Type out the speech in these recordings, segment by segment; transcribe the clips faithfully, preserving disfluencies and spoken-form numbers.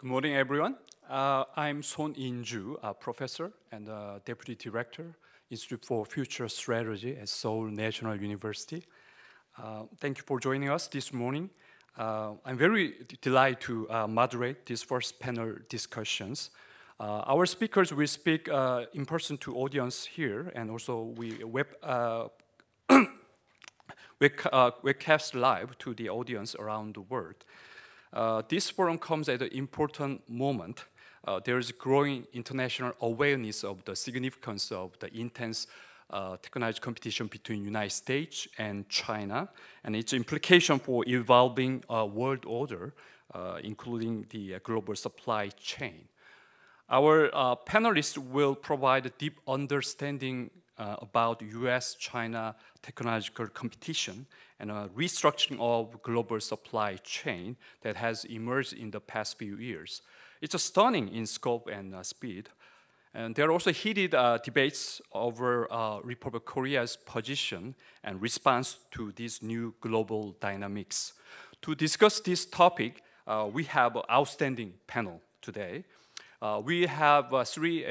Good morning, everyone. Uh, I'm Son Inju, a professor and a deputy director, Institute for Future Strategy at Seoul National University. Uh, thank you for joining us this morning. Uh, I'm very delighted to uh, moderate this first panel discussions. Uh, our speakers will speak uh, in person to audience here, and also we web, uh, webcast live to the audience around the world. Uh, this forum comes at an important moment. Uh, there is growing international awareness of the significance of the intense uh, technology competition between United States and China, and its implication for evolving uh, world order, uh, including the global supply chain. Our uh, panelists will provide a deep understanding uh, about U S China technological competition and a restructuring of global supply chain that has emerged in the past few years. It's a stunning in scope and uh, speed. And there are also heated uh, debates over uh, Republic of Korea's position and response to these new global dynamics. To discuss this topic, uh, we have an outstanding panel today. Uh, we have uh, three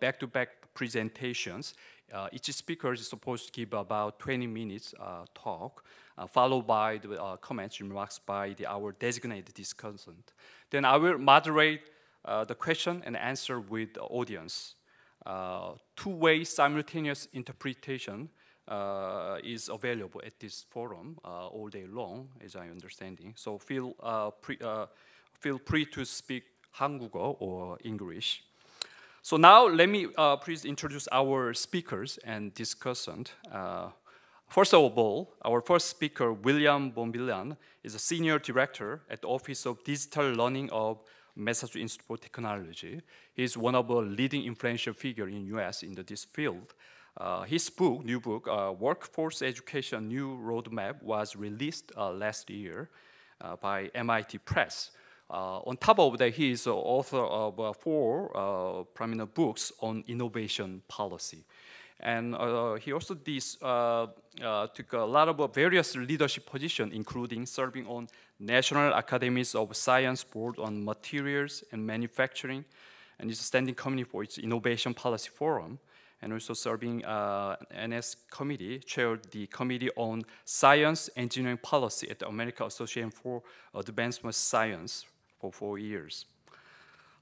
back-to-back uh, -back presentations. Uh, each speaker is supposed to give about twenty minutes uh, talk, uh, followed by the uh, comments and remarks by the, our designated discussant. Then I will moderate uh, the question and answer with the audience. Uh, two-way simultaneous interpretation uh, is available at this forum uh, all day long, as I understanding. So feel uh, pre uh, feel free to speak Hangugo or English. So now let me uh, please introduce our speakers and discussant. Uh, first of all, our first speaker, William Bonvillain, is a senior director at the Office of Digital Learning of Massachusetts Institute for Technology. He is one of the leading influential figures in U S in the, this field. Uh, his book, new book, uh, Workforce Education New Roadmap, was released uh, last year uh, by M I T Press. Uh, on top of that, he is the author of uh, four uh, prominent books on innovation policy. And uh, he also did, uh, uh, took a lot of uh, various leadership positions, including serving on National Academies of Science Board on Materials and Manufacturing, and is a standing committee for its Innovation Policy Forum, and also serving uh, N S Committee, chaired the Committee on Science Engineering Policy at the American Association for Advancement Science, for four years.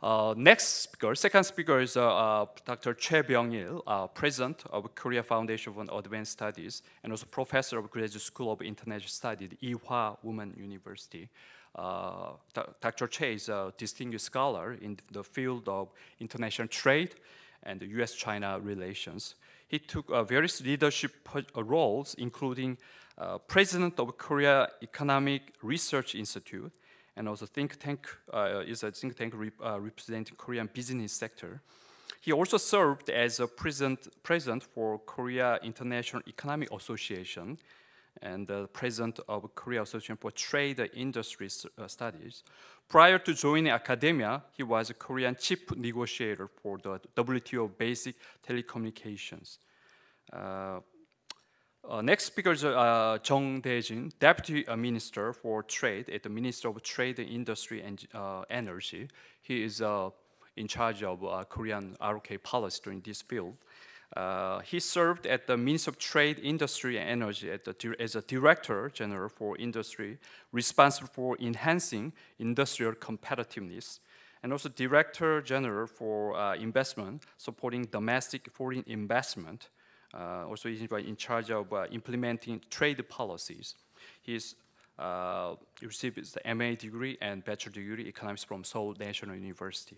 Uh, next speaker, second speaker is uh, uh, Doctor Choi Byung-il, uh, president of Korea Foundation for Advanced Studies and also professor of Graduate School of International Studies at Ewha Women University. Uh, Doctor Choi is a distinguished scholar in the field of international trade and the U S China relations. He took uh, various leadership roles, including uh, president of Korea Economic Research Institute, and also think tank uh, is a think tank rep uh, representing Korean business sector. He also served as a president, president for Korea International Economic Association and the president of Korea Association for Trade and Industry uh, Studies. Prior to joining academia, he was a Korean chief negotiator for the W T O Basic Telecommunications. Uh, Uh, next speaker is uh, Jung Dae-jin, Deputy uh, Minister for Trade at the Ministry of Trade and Industry and uh, Energy. He is uh, in charge of uh, Korean R O K policy during this field. Uh, he served at the Ministry of Trade, Industry and Energy at the, as a Director General for Industry, responsible for enhancing industrial competitiveness, and also Director General for uh, Investment, supporting domestic foreign investment. Uh, also, he's in charge of uh, implementing trade policies. He's uh, he received his M A degree and bachelor degree in economics from Seoul National University.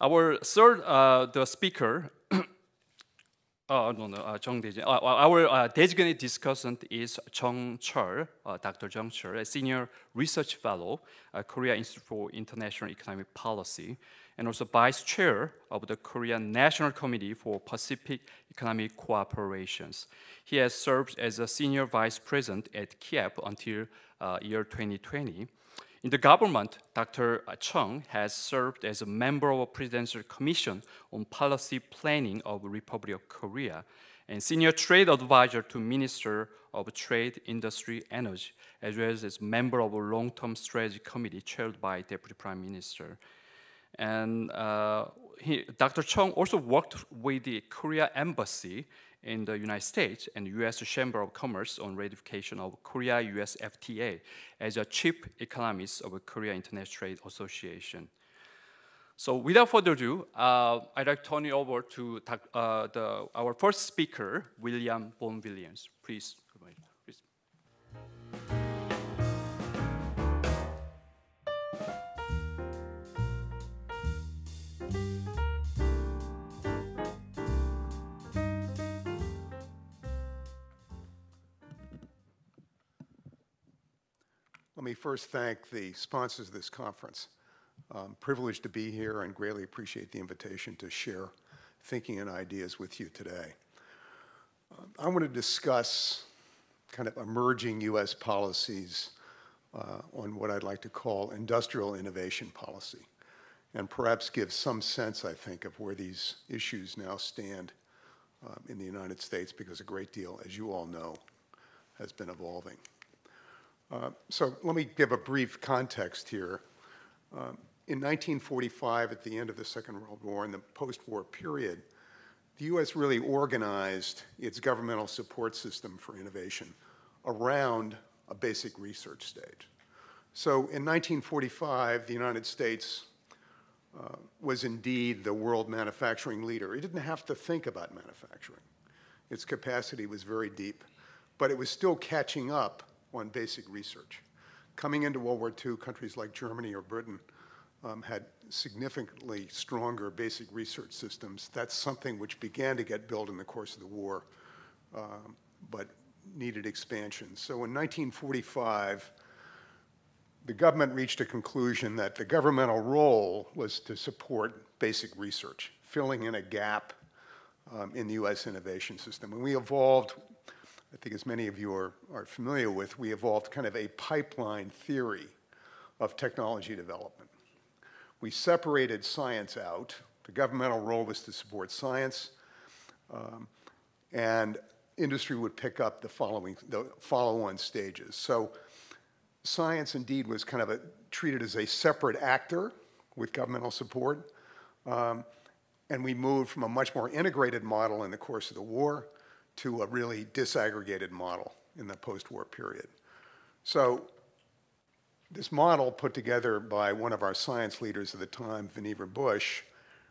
Our third, uh, the speaker, oh no no, uh, Jung Dae-jin. Uh, our uh, designated discussant is Jung Chul, uh, Doctor Jung Chul, a senior research fellow, at Korea Institute for International Economic Policy, and also vice chair of the Korean National Committee for Pacific Economic Cooperations. He has served as a senior vice president at K I E P until uh, year twenty twenty. In the government, Doctor Chung has served as a member of the Presidential Commission on Policy Planning of the Republic of Korea, and Senior Trade Advisor to Minister of Trade, Industry, Energy, as well as member of a long-term strategy committee chaired by Deputy Prime Minister. And uh, he, Doctor Chung also worked with the Korea Embassy in the United States and U S Chamber of Commerce on ratification of Korea-U S F T A as a chief economist of the Korea International Trade Association. So without further ado, uh, I'd like to turn it over to uh, the, our first speaker, William Bonvillain. Please. Please. Let me first thank the sponsors of this conference. I'm privileged to be here and greatly appreciate the invitation to share thinking and ideas with you today. Um, I want to discuss kind of emerging U S policies uh, on what I'd like to call industrial innovation policy, and perhaps give some sense, I think, of where these issues now stand uh, in the United States, because a great deal, as you all know, has been evolving. Uh, so let me give a brief context here. Um, In nineteen forty-five, at the end of the Second World War, in the post-war period, the U S really organized its governmental support system for innovation around a basic research stage. So in nineteen forty-five, the United States uh, was indeed the world manufacturing leader. It didn't have to think about manufacturing. Its capacity was very deep, but it was still catching up on basic research. Coming into World War Two, countries like Germany or Britain Um, had significantly stronger basic research systems. That's something which began to get built in the course of the war, um, but needed expansion. So in nineteen forty-five, the government reached a conclusion that the governmental role was to support basic research, filling in a gap um, in the U S innovation system. And we evolved, I think as many of you are, are familiar with, we evolved kind of a pipeline theory of technology development. We separated science out. The governmental role was to support science, um, and industry would pick up the following, the follow-on stages. So science indeed was kind of a, treated as a separate actor with governmental support, um, and we moved from a much more integrated model in the course of the war to a really disaggregated model in the post-war period. So this model, put together by one of our science leaders at the time, Vannevar Bush,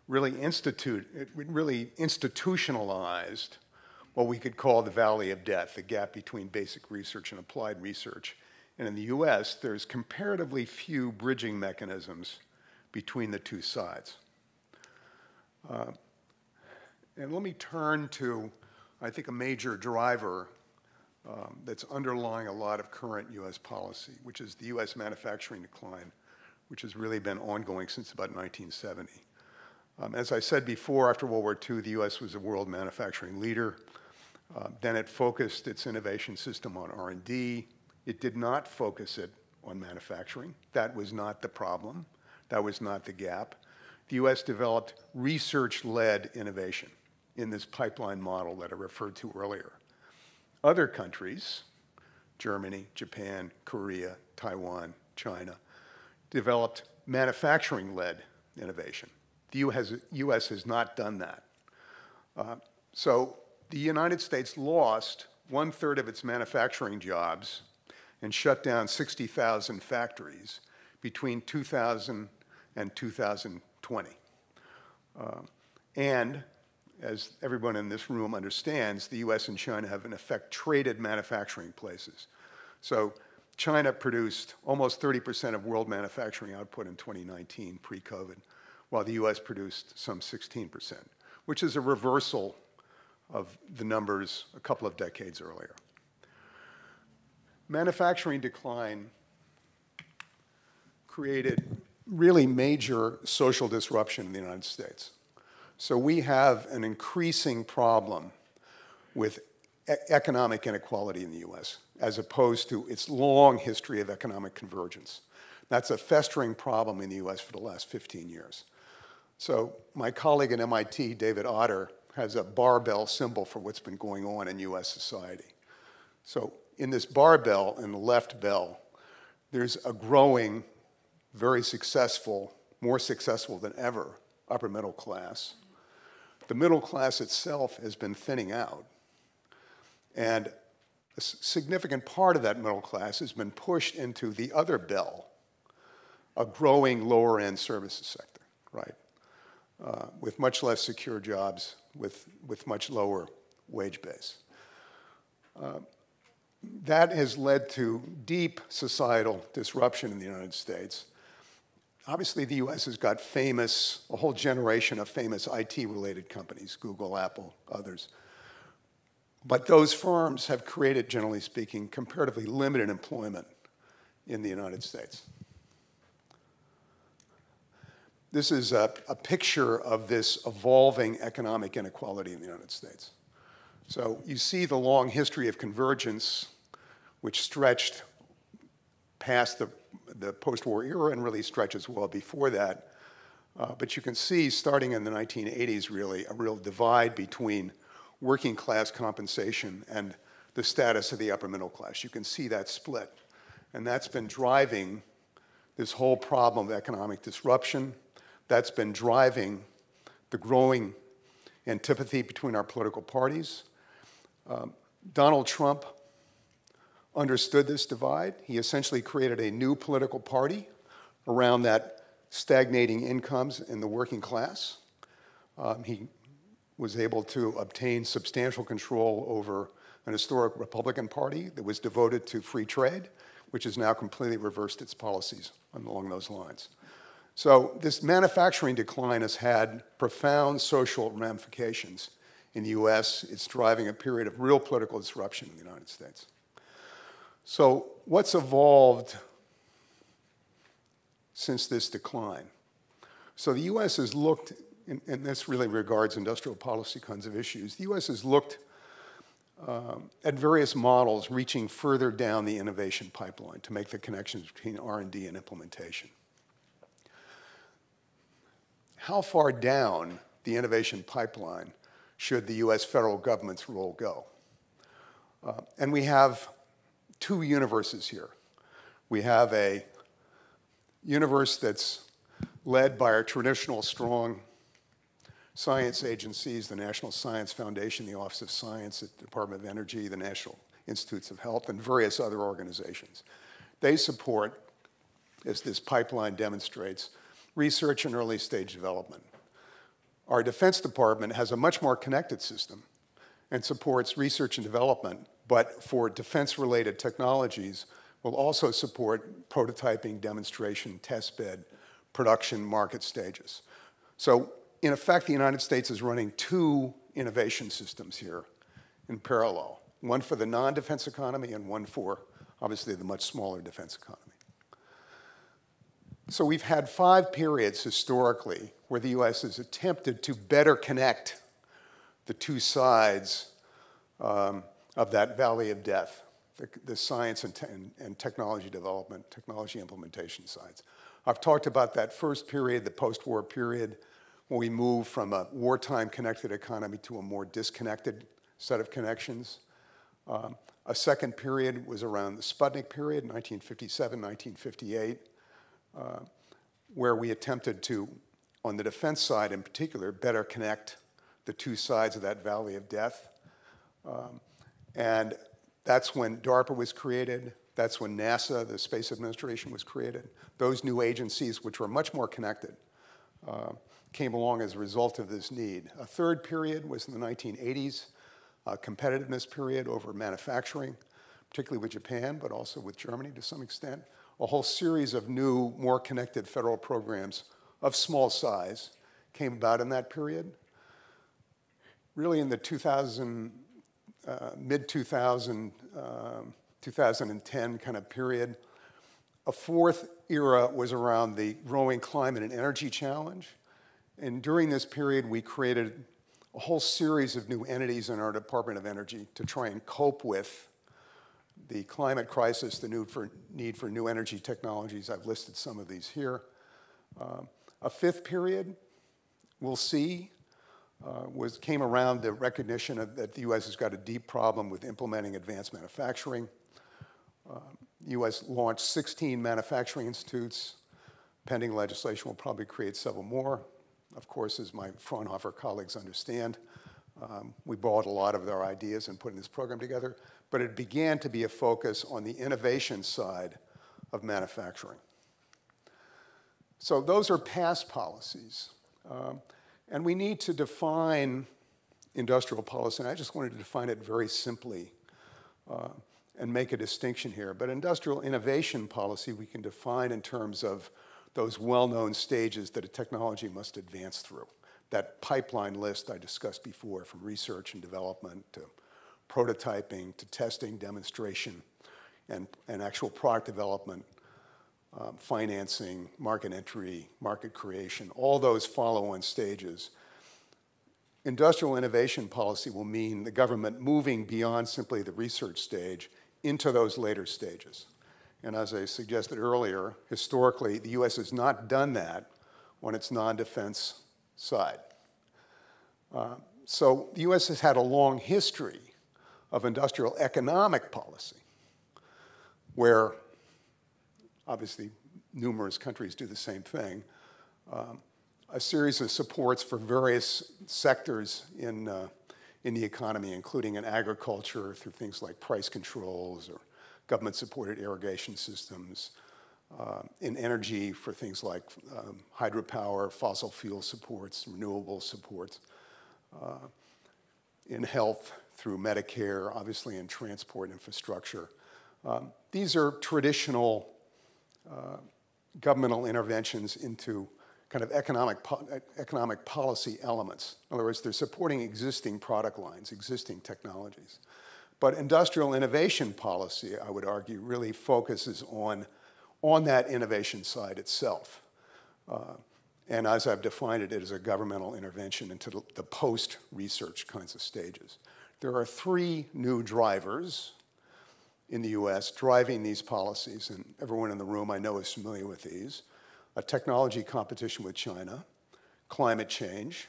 really institute, it really institutionalized what we could call the valley of death, the gap between basic research and applied research. And in the U S, there's comparatively few bridging mechanisms between the two sides. Uh, and let me turn to, I think, a major driver Um, that's underlying a lot of current U S policy, which is the U S manufacturing decline, which has really been ongoing since about nineteen seventy. Um, as I said before, after World War Two, the U S was a world manufacturing leader. Uh, then it focused its innovation system on R and D. It did not focus it on manufacturing. That was not the problem. That was not the gap. The U S developed research-led innovation in this pipeline model that I referred to earlier. Other countries, Germany, Japan, Korea, Taiwan, China, developed manufacturing-led innovation. The U S has not done that. Uh, so the United States lost one-third of its manufacturing jobs and shut down sixty thousand factories between two thousand and two thousand twenty. Uh, and as everyone in this room understands, the U S and China have in effect traded manufacturing places. So China produced almost thirty percent of world manufacturing output in twenty nineteen, pre-COVID, while the U S produced some sixteen percent, which is a reversal of the numbers a couple of decades earlier. Manufacturing decline created really major social disruption in the United States. So we have an increasing problem with e economic inequality in the U S, as opposed to its long history of economic convergence. That's a festering problem in the U S for the last fifteen years. So my colleague at M I T, David Otter, has a barbell symbol for what's been going on in U S society. So in this barbell, in the left bell, there's a growing, very successful, more successful than ever, upper middle class. The middle class itself has been thinning out. And a significant part of that middle class has been pushed into the other bell, a growing lower-end services sector, right? Uh, with much less secure jobs, with, with much lower wage base. Uh, that has led to deep societal disruption in the United States. Obviously, the U S has got famous, a whole generation of famous I T-related companies, Google, Apple, others. But those firms have created, generally speaking, comparatively limited employment in the United States. This is a, a picture of this evolving economic inequality in the United States. So you see the long history of convergence, which stretched past the, the post-war era and really stretches well before that. Uh, but you can see, starting in the nineteen eighties, really, a real divide between working class compensation and the status of the upper middle class. You can see that split. And that's been driving this whole problem of economic disruption. That's been driving the growing antipathy between our political parties. Um, Donald Trump understood this divide. He essentially created a new political party around that stagnating incomes in the working class. Um, he was able to obtain substantial control over an historic Republican Party that was devoted to free trade, which has now completely reversed its policies along those lines. So this manufacturing decline has had profound social ramifications in the U S. It's driving a period of real political disruption in the United States. So what's evolved since this decline? So the U S has looked, and this really regards industrial policy kinds of issues, the U S has looked um, at various models reaching further down the innovation pipeline to make the connections between R and D and implementation. How far down the innovation pipeline should the U S federal government's role go? Uh, and we have two universes here. We have a universe that's led by our traditional strong science agencies, the National Science Foundation, the Office of Science, the Department of Energy, the National Institutes of Health, and various other organizations. They support, as this pipeline demonstrates, research and early stage development. Our Defense Department has a much more connected system and supports research and development, but for defense-related technologies will also support prototyping, demonstration, testbed, production, market stages. So in effect, the United States is running two innovation systems here in parallel, one for the non-defense economy and one for, obviously, the much smaller defense economy. So we've had five periods historically where the U S has attempted to better connect the two sides um, of that valley of death, the, the science and, te and technology development, technology implementation sides. I've talked about that first period, the post-war period, when we moved from a wartime connected economy to a more disconnected set of connections. Um, a second period was around the Sputnik period, nineteen fifty-seven, nineteen fifty-eight. Uh, where we attempted to, on the defense side in particular, better connect the two sides of that valley of death. Um, and that's when DARPA was created. That's when NASA, the Space Administration, was created. Those new agencies, which were much more connected, uh, came along as a result of this need. A third period was in the nineteen eighties, a competitiveness period over manufacturing, particularly with Japan, but also with Germany to some extent. A whole series of new, more connected federal programs of small size came about in that period. Really in the two thousand, mid two thousand, two thousand ten kind of period, a fourth era was around the growing climate and energy challenge. And during this period, we created a whole series of new entities in our Department of Energy to try and cope with the climate crisis, the need for, need for new energy technologies. I've listed some of these here. Um, a fifth period, we'll see, uh, was came around the recognition of, that the U S has got a deep problem with implementing advanced manufacturing. Uh, U S launched sixteen manufacturing institutes. Pending legislation will probably create several more. Of course, as my Fraunhofer colleagues understand, um, we borrowed a lot of their ideas in putting this program together, but it began to be a focus on the innovation side of manufacturing. So those are past policies. Um, and we need to define industrial policy, and I just wanted to define it very simply uh, and make a distinction here. But industrial innovation policy we can define in terms of those well-known stages that a technology must advance through. That pipeline list I discussed before, from research and development to prototyping to testing, demonstration, and, and actual product development, um, financing, market entry, market creation, all those follow-on stages. Industrial innovation policy will mean the government moving beyond simply the research stage into those later stages. And as I suggested earlier, historically, the U S has not done that on its non-defense side. Uh, so the U S has had a long history of industrial economic policy, where obviously numerous countries do the same thing, um, a series of supports for various sectors in, uh, in the economy, including in agriculture through things like price controls or government-supported irrigation systems, uh, in energy for things like um, hydropower, fossil fuel supports, renewable supports, uh, in health through Medicare, obviously in transport infrastructure. Um, these are traditional uh, governmental interventions into kind of economic, po economic policy elements. In other words, they're supporting existing product lines, existing technologies. But industrial innovation policy, I would argue, really focuses on, on that innovation side itself. Uh, and as I've defined it, it is a governmental intervention into the post-research kinds of stages. There are three new drivers in the U S driving these policies, and everyone in the room I know is familiar with these: a technology competition with China, climate change,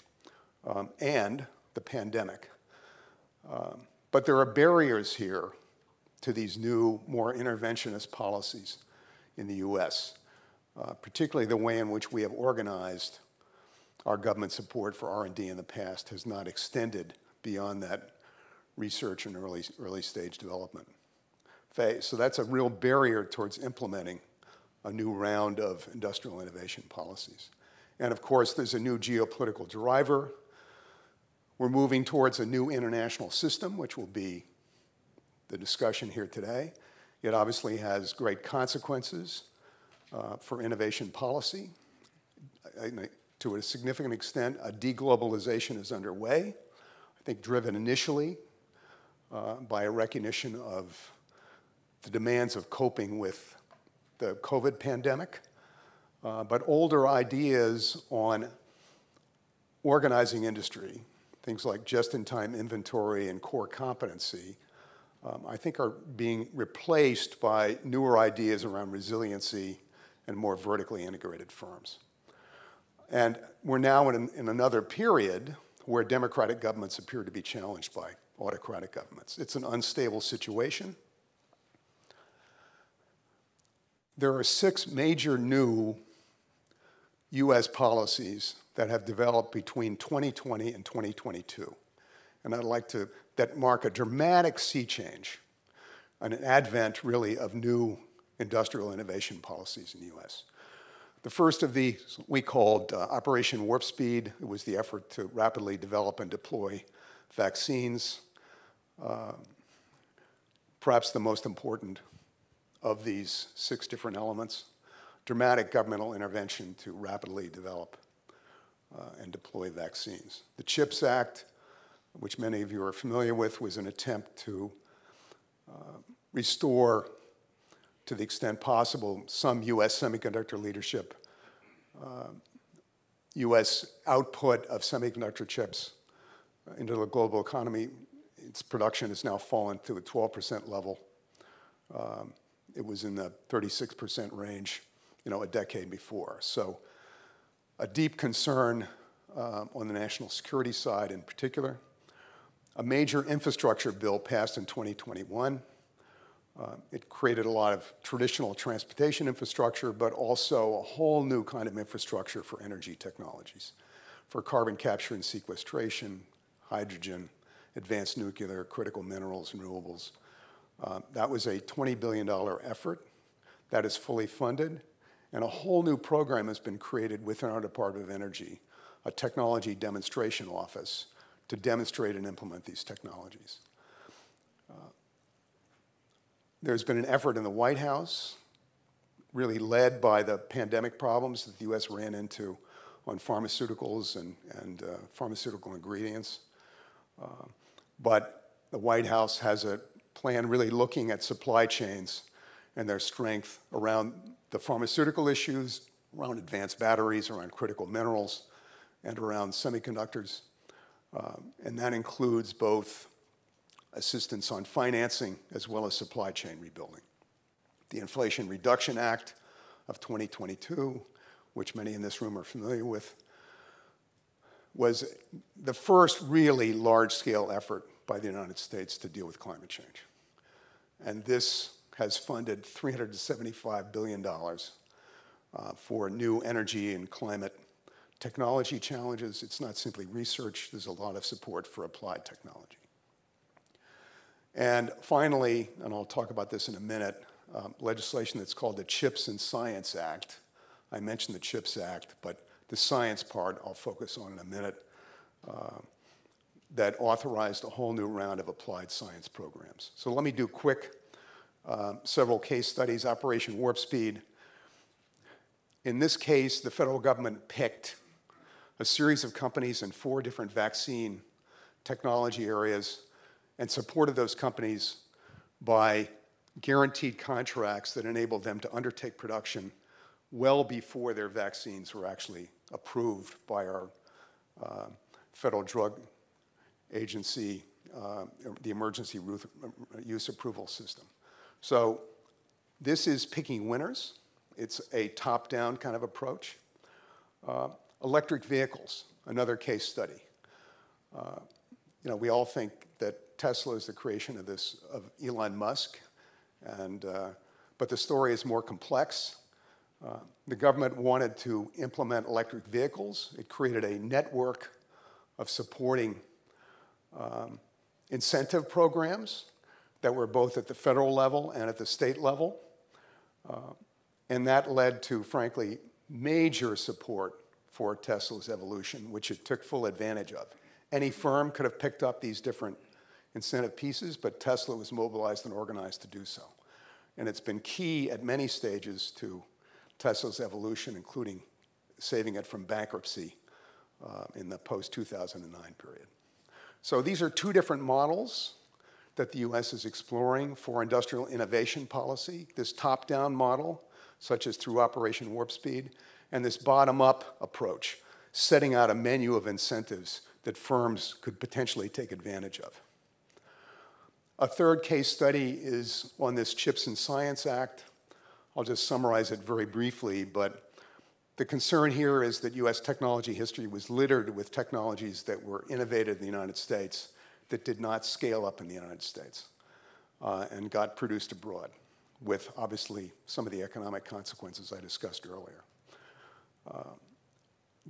um, and the pandemic. Um, But there are barriers here to these new, more interventionist policies in the U S, uh, particularly the way in which we have organized our government support for R and D in the past has not extended beyond that research and early, early stage development phase. So that's a real barrier towards implementing a new round of industrial innovation policies. And of course, there's a new geopolitical driver. We're moving towards a new international system, which will be the discussion here today. It obviously has great consequences uh, for innovation policy. I, to a significant extent, a deglobalization is underway, I think driven initially uh, by a recognition of the demands of coping with the COVID pandemic, uh, but older ideas on organizing industry, things like just-in-time inventory and core competency, um, I think are being replaced by newer ideas around resiliency and more vertically integrated firms. And we're now in, an, in another period where democratic governments appear to be challenged by autocratic governments. It's an unstable situation. There are six major new U S policies that have developed between twenty twenty and twenty twenty-two. And I'd like to, that mark a dramatic sea change, an advent really of new industrial innovation policies in the U S. The first of these we called uh, Operation Warp Speed. It was the effort to rapidly develop and deploy vaccines. Uh, perhaps the most important of these six different elements, dramatic governmental intervention to rapidly develop Uh, and deploy vaccines. The CHIPS Act, which many of you are familiar with, was an attempt to uh, restore, to the extent possible, some U S semiconductor leadership, uh, U S output of semiconductor chips into the global economy. Its production has now fallen to a twelve percent level. Um, it was in the thirty-six percent range, you know, a decade before. So a deep concern uh, on the national security side in particular, a major infrastructure bill passed in twenty twenty-one. Uh, it created a lot of traditional transportation infrastructure, but also a whole new kind of infrastructure for energy technologies, for carbon capture and sequestration, hydrogen, advanced nuclear, critical minerals, and renewables. Uh, that was a twenty billion dollar effort that is fully funded, and a whole new program has been created within our Department of Energy, a technology demonstration office to demonstrate and implement these technologies. Uh, There's been an effort in the White House, really led by the pandemic problems that the U S ran into on pharmaceuticals and, and uh, pharmaceutical ingredients. Uh, but the White House has a plan really looking at supply chains and their strength around the pharmaceutical issues, around advanced batteries, around critical minerals, and around semiconductors. Uh, and that includes both assistance on financing, as well as supply chain rebuilding. The Inflation Reduction Act of twenty twenty-two, which many in this room are familiar with, was the first really large-scale effort by the United States to deal with climate change. And this has funded three hundred seventy-five billion dollars uh, for new energy and climate technology challenges. It's not simply research. There's a lot of support for applied technology. And finally, and I'll talk about this in a minute, um, legislation that's called the Chips and Science Act. I mentioned the CHIPS Act, but the science part I'll focus on in a minute, uh, that authorized a whole new round of applied science programs. So let me do quick uh, several case studies. Operation Warp Speed. In this case, the federal government picked a series of companies in four different vaccine technology areas and supported those companies by guaranteed contracts that enabled them to undertake production well before their vaccines were actually approved by our uh, federal drug agency, uh, the emergency use approval system. So this is picking winners. It's a top-down kind of approach. Uh, electric vehicles, another case study. Uh, you know, we all think that Tesla is the creation of this of Elon Musk, and uh, but the story is more complex. Uh, the government wanted to implement electric vehicles. It created a network of supporting um, incentive programs that were both at the federal level and at the state level, uh, and that led to, frankly, major support for Tesla's evolution, which it took full advantage of. Any firm could have picked up these different incentive pieces, but Tesla was mobilized and organized to do so. And it's been key at many stages to Tesla's evolution, including saving it from bankruptcy uh, in the post two thousand nine period. So these are two different models that the U S is exploring for industrial innovation policy, this top-down model, such as through Operation Warp Speed, and this bottom-up approach, setting out a menu of incentives that firms could potentially take advantage of. A third case study is on this Chips and Science Act. I'll just summarize it very briefly, but the concern here is that U S technology history was littered with technologies that were innovated in the United States that did not scale up in the United States uh, and got produced abroad, with obviously some of the economic consequences I discussed earlier. Uh,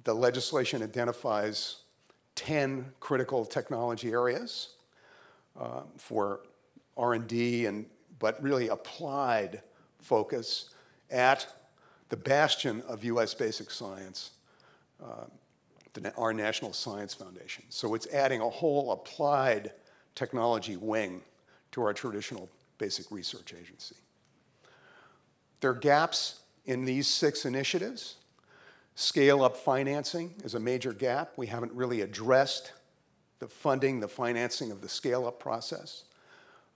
the legislation identifies ten critical technology areas Uh, for R and D, and, but really applied focus at the bastion of U S basic science, uh, the, our National Science Foundation. So it's adding a whole applied technology wing to our traditional basic research agency. There are gaps in these six initiatives. Scale-up financing is a major gap. We haven't really addressed the funding, the financing of the scale-up process.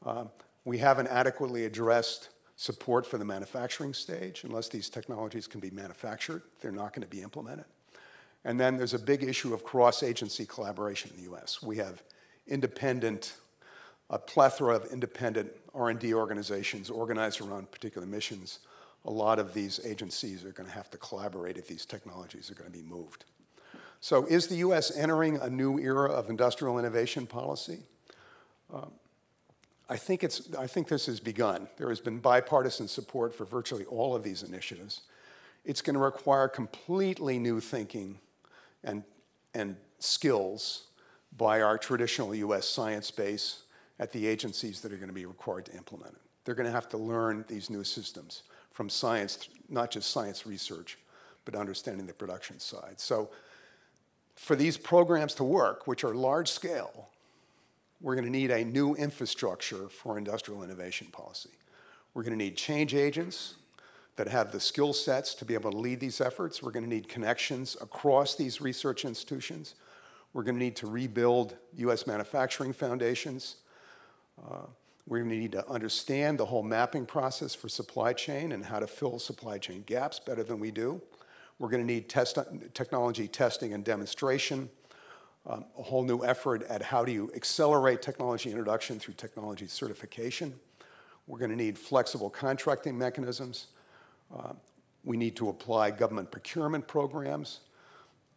Uh, we haven't adequately addressed support for the manufacturing stage. Unless these technologies can be manufactured, they're not going to be implemented. And then there's a big issue of cross-agency collaboration in the U S. We have independent, a plethora of independent R and D organizations organized around particular missions. A lot of these agencies are going to have to collaborate if these technologies are going to be moved. So is the U S entering a new era of industrial innovation policy? Um, I think it's, I think this has begun. There has been bipartisan support for virtually all of these initiatives. It's going to require completely new thinking and, and skills by our traditional U S science base at the agencies that are going to be required to implement it. They're going to have to learn these new systems from science, not just science research, but understanding the production side. So for these programs to work, which are large scale, we're going to need a new infrastructure for industrial innovation policy. We're going to need change agents that have the skill sets to be able to lead these efforts. We're going to need connections across these research institutions. We're going to need to rebuild U S manufacturing foundations. Uh, we're going to need to understand the whole mapping process for supply chain and how to fill supply chain gaps better than we do. We're going to need test, technology testing and demonstration, um, a whole new effort at how do you accelerate technology introduction through technology certification. We're going to need flexible contracting mechanisms. Uh, we need to apply government procurement programs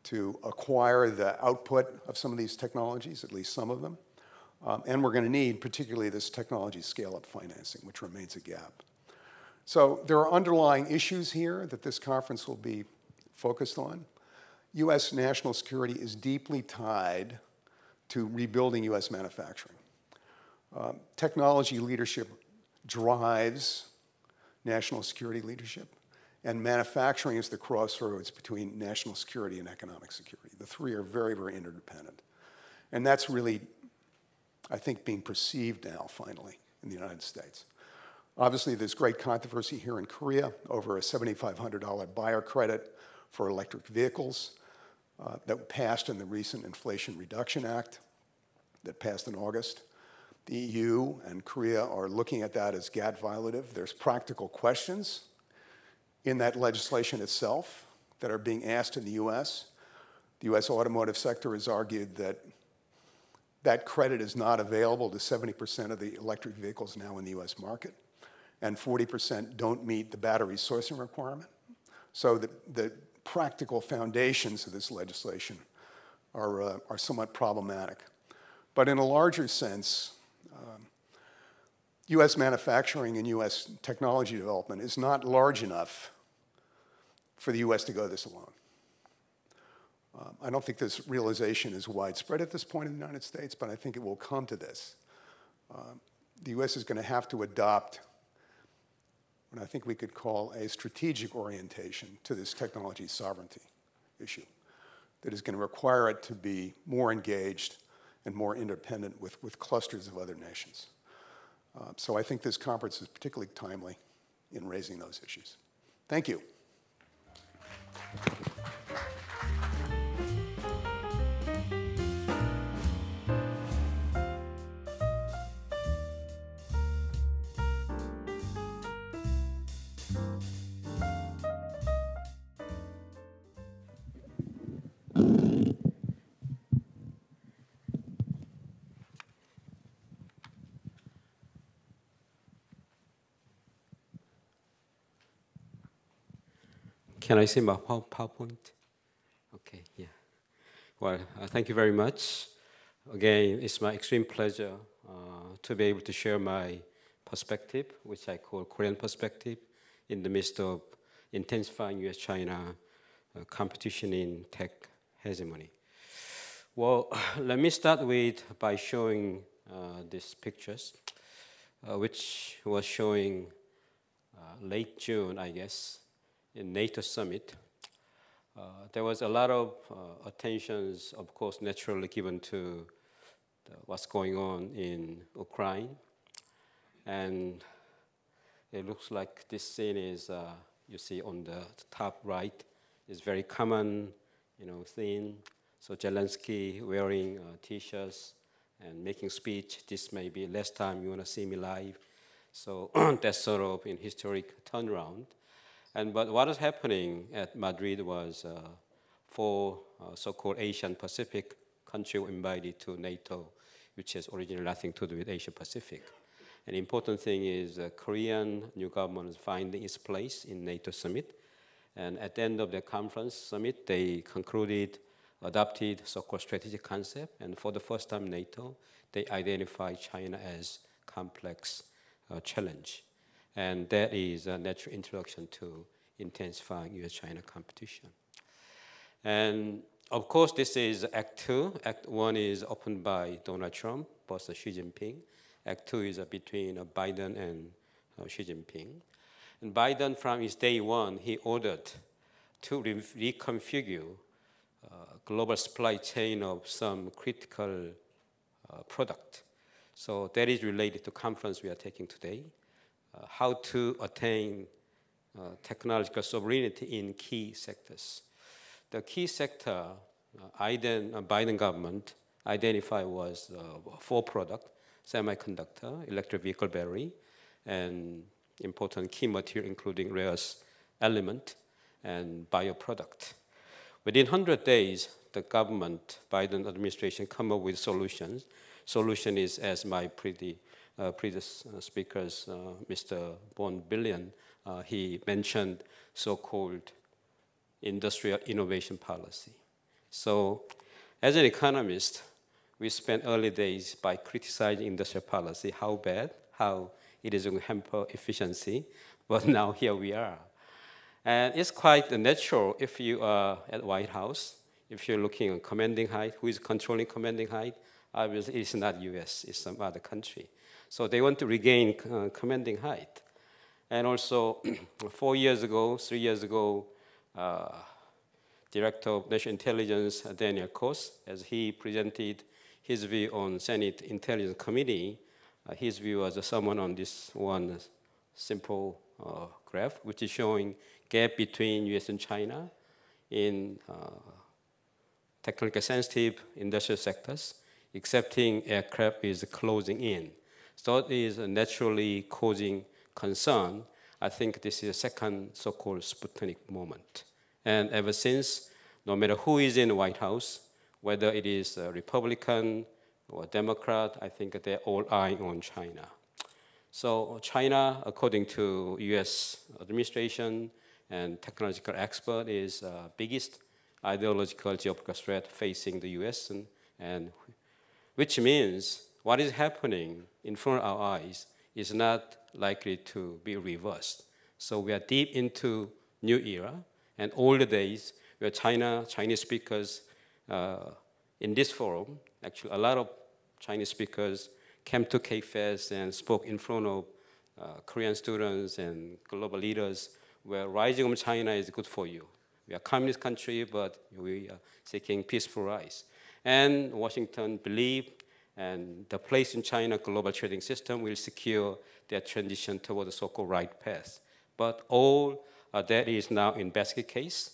to acquire the output of some of these technologies, at least some of them. Um, and we're going to need particularly this technology scale-up financing, which remains a gap. So there are underlying issues here that this conference will be focused on. U S national security is deeply tied to rebuilding U S manufacturing. Um, technology leadership drives national security leadership, and manufacturing is the crossroads between national security and economic security. The three are very, very interdependent. And that's really, I think, being perceived now, finally, in the United States. Obviously, there's great controversy here in Korea over a seven thousand five hundred dollar buyer credit for electric vehicles uh, that passed in the recent Inflation Reduction Act that passed in August. The E U and Korea are looking at that as G A T T violative. There's practical questions in that legislation itself that are being asked in the U S. The U S automotive sector has argued that that credit is not available to seventy percent of the electric vehicles now in the U S market, and forty percent don't meet the battery sourcing requirement. So the, the practical foundations of this legislation are, uh, are somewhat problematic. But in a larger sense, Um, U S manufacturing and U S technology development is not large enough for the U S to go this alone. Um, I don't think this realization is widespread at this point in the United States, but I think it will come to this. Um, the U S is going to have to adopt what I think we could call a strategic orientation to this technology sovereignty issue that is going to require it to be more engaged and more independent with, with clusters of other nations. Uh, so I think this conference is particularly timely in raising those issues. Thank you. Can I see my PowerPoint? Okay, yeah. Well, uh, thank you very much. Again, it's my extreme pleasure uh, to be able to share my perspective, which I call Korean perspective, in the midst of intensifying U S China uh, competition in tech hegemony. Well, let me start with by showing uh, these pictures, uh, which was showing uh, late June, I guess, in NATO summit. Uh, there was a lot of uh, attentions, of course, naturally given to the, what's going on in Ukraine. And it looks like this scene is, uh, you see on the top right, is very common, you know, theme. So Zelensky wearing uh, T-shirts and making speech. This may be last time you want to see me live. So that's sort of an historic turnaround. And but what is happening at Madrid was uh, four uh, so-called Asian Pacific countries were invited to NATO, which has originally nothing to do with Asia Pacific. An important thing is the uh, Korean new government is finding its place in NATO summit. And at the end of the conference summit, they concluded adopted so-called strategic concept, and for the first time NATO, they identified China as complex uh, challenge. And that is a natural introduction to intensifying U S China competition. And of course, this is Act two. Act one is opened by Donald Trump versus Xi Jinping. Act two is uh, between uh, Biden and uh, Xi Jinping. And Biden, from his day one, he ordered to re reconfigure uh, global supply chain of some critical uh, product. So that is related to conference we are taking today, uh, how to attain uh, technological sovereignty in key sectors. The key sector uh, Biden, uh, Biden government identified was uh, four products: semiconductor, electric vehicle battery, and important key material including rare earth element and bioproduct. Within one hundred days, the government, Biden administration, come up with solutions. Solution is, as my pretty, uh, previous speakers, uh, Mister Bonvillain, uh, he mentioned so-called industrial innovation policy. So as an economist, we spent early days by criticizing industrial policy, how bad, how it is going to hamper efficiency, but now here we are. And it's quite natural if you are at White House, if you're looking at commanding height, who is controlling commanding height, obviously it's not U S, it's some other country. So they want to regain uh, commanding height. And also, four years ago, three years ago, uh, Director of National Intelligence, Daniel Coase, as he presented his view on Senate Intelligence Committee, uh, his view was uh, someone on this one simple uh, graph, which is showing gap between U S and China in uh, technically sensitive industrial sectors, excepting aircraft is closing in. So it is naturally causing concern. I think this is a second so-called Sputnik moment. And ever since, no matter who is in the White House, whether it is a Republican or a Democrat, I think they're all eyeing on China. So China, according to U S administration and technological expert, is the uh, biggest ideological geopolitical threat facing the U S, and, and which means what is happening in front of our eyes is not likely to be reversed. So we are deep into new era and old days where China, Chinese speakers uh, in this forum, actually a lot of Chinese speakers came to K F E S and spoke in front of uh, Korean students and global leaders where rising of China is good for you. We are a communist country, but we are seeking peaceful rise. And Washington believed, and the place in China global trading system will secure their transition toward the so-called right path. But all uh, that is now in basket case.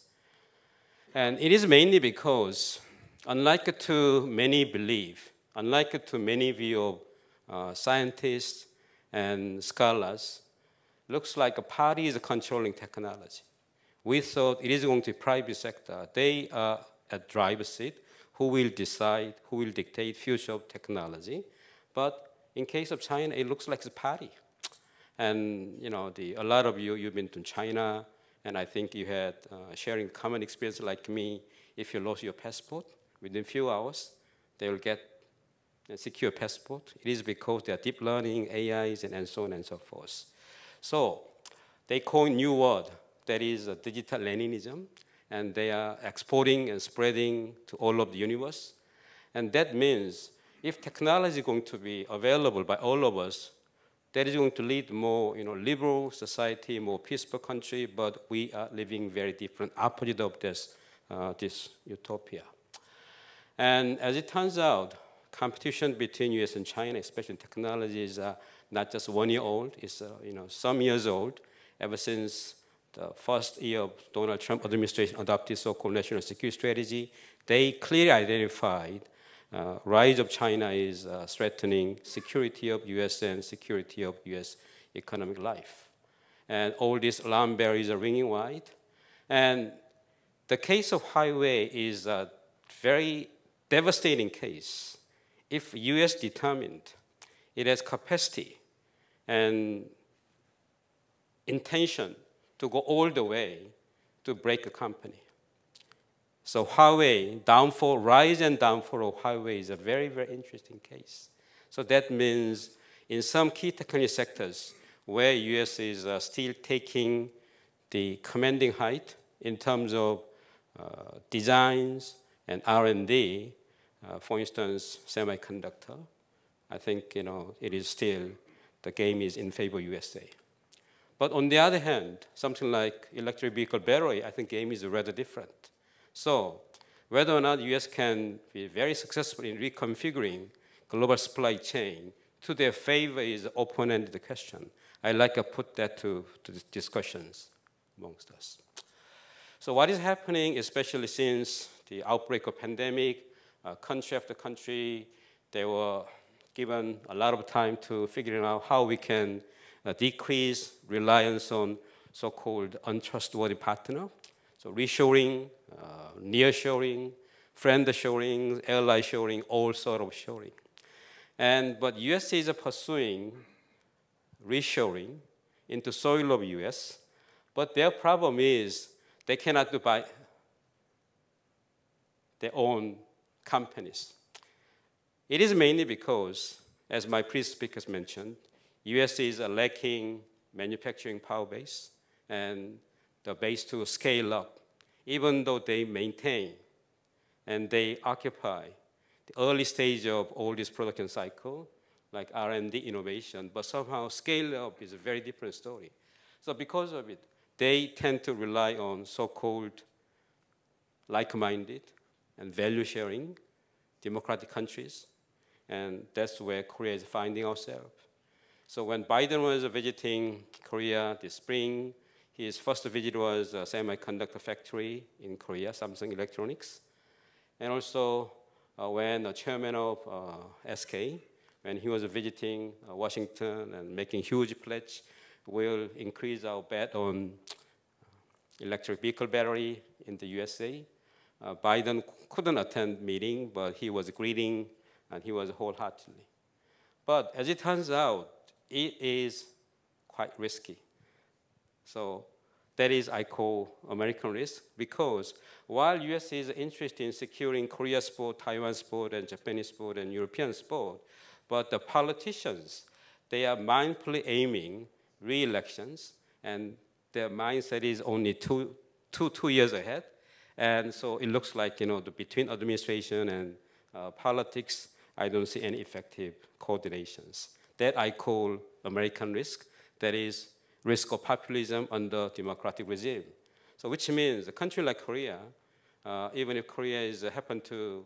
And it is mainly because, unlike to many believe, unlike to many view of uh, scientists and scholars, looks like a party is controlling technology. We thought it is going to be private sector. They are at driver's seat, who will decide, who will dictate future of technology. But in case of China, it looks like a party. And you know, the, a lot of you, you've been to China, and I think you had uh, sharing common experience like me. If you lost your passport, within a few hours, they will get a secure passport. It is because they are deep learning, A Is, and, and so on and so forth. So they coined a new word, that is uh, digital Leninism, and they are exporting and spreading to all of the universe. And that means if technology is going to be available by all of us, that is going to lead more you know, liberal society, more peaceful country, but we are living very different, opposite of this, uh, this utopia. And as it turns out, competition between U S and China, especially in technology, is uh, not just one year old, it's uh, you know, some years old, ever since the first year of Donald Trump administration adopted so-called national security strategy. They clearly identified uh, rise of China is uh, threatening security of U S and security of U S economic life. And all these alarm bells are ringing wide. And the case of Huawei is a very devastating case. If U S determined it has capacity and intention to go all the way to break a company. So Huawei, downfall, rise and downfall of Huawei is a very, very interesting case. So that means in some key technology sectors where U S is uh, still taking the commanding height in terms of uh, designs and R and D, uh, for instance, semiconductor, I think, you know, it is still, the game is in favor U S A. But on the other hand, something like electric vehicle battery, I think game is rather different. So whether or not U S can be very successful in reconfiguring global supply chain to their favor is an open-ended question. I like to put that to, to discussions amongst us. So what is happening, especially since the outbreak of pandemic, uh, country after country, they were given a lot of time to figuring out how we can uh, decrease reliance on so-called untrustworthy partner. So reshoring, uh, nearshoring, friend-shoring, ally-shoring, all sort of shoring. And, but U S is pursuing reshoring into soil of U S, but their problem is they cannot do by their own companies. It is mainly because, as my previous speakers mentioned, U S is lacking manufacturing power base and the base to scale up, even though they maintain and they occupy the early stage of all this production cycle, like R and D innovation, but somehow scale up is a very different story. So because of it, they tend to rely on so-called like-minded and value-sharing democratic countries, and that's where Korea is finding ourselves. So when Biden was visiting Korea this spring, his first visit was a semiconductor factory in Korea, Samsung Electronics, and also uh, when the chairman of uh, S K, when he was visiting uh, Washington and making huge pledge, we'll increase our bet on electric vehicle battery in the U S A. Uh, Biden couldn't attend meeting, but he was greeting and he was wholeheartedly. But as it turns out, it is quite risky. So that is, I call American risk, because while U S is interested in securing Korea's sport, Taiwan's sport, and Japanese sport, and European sport, but the politicians, they are mindfully aiming re-elections, and their mindset is only two, two, two years ahead. And so it looks like, you know, the, between administration and uh, politics, I don't see any effective coordinations. That I call American risk, that is risk of populism under democratic regime. So which means a country like Korea, uh, even if Korea is uh, happen to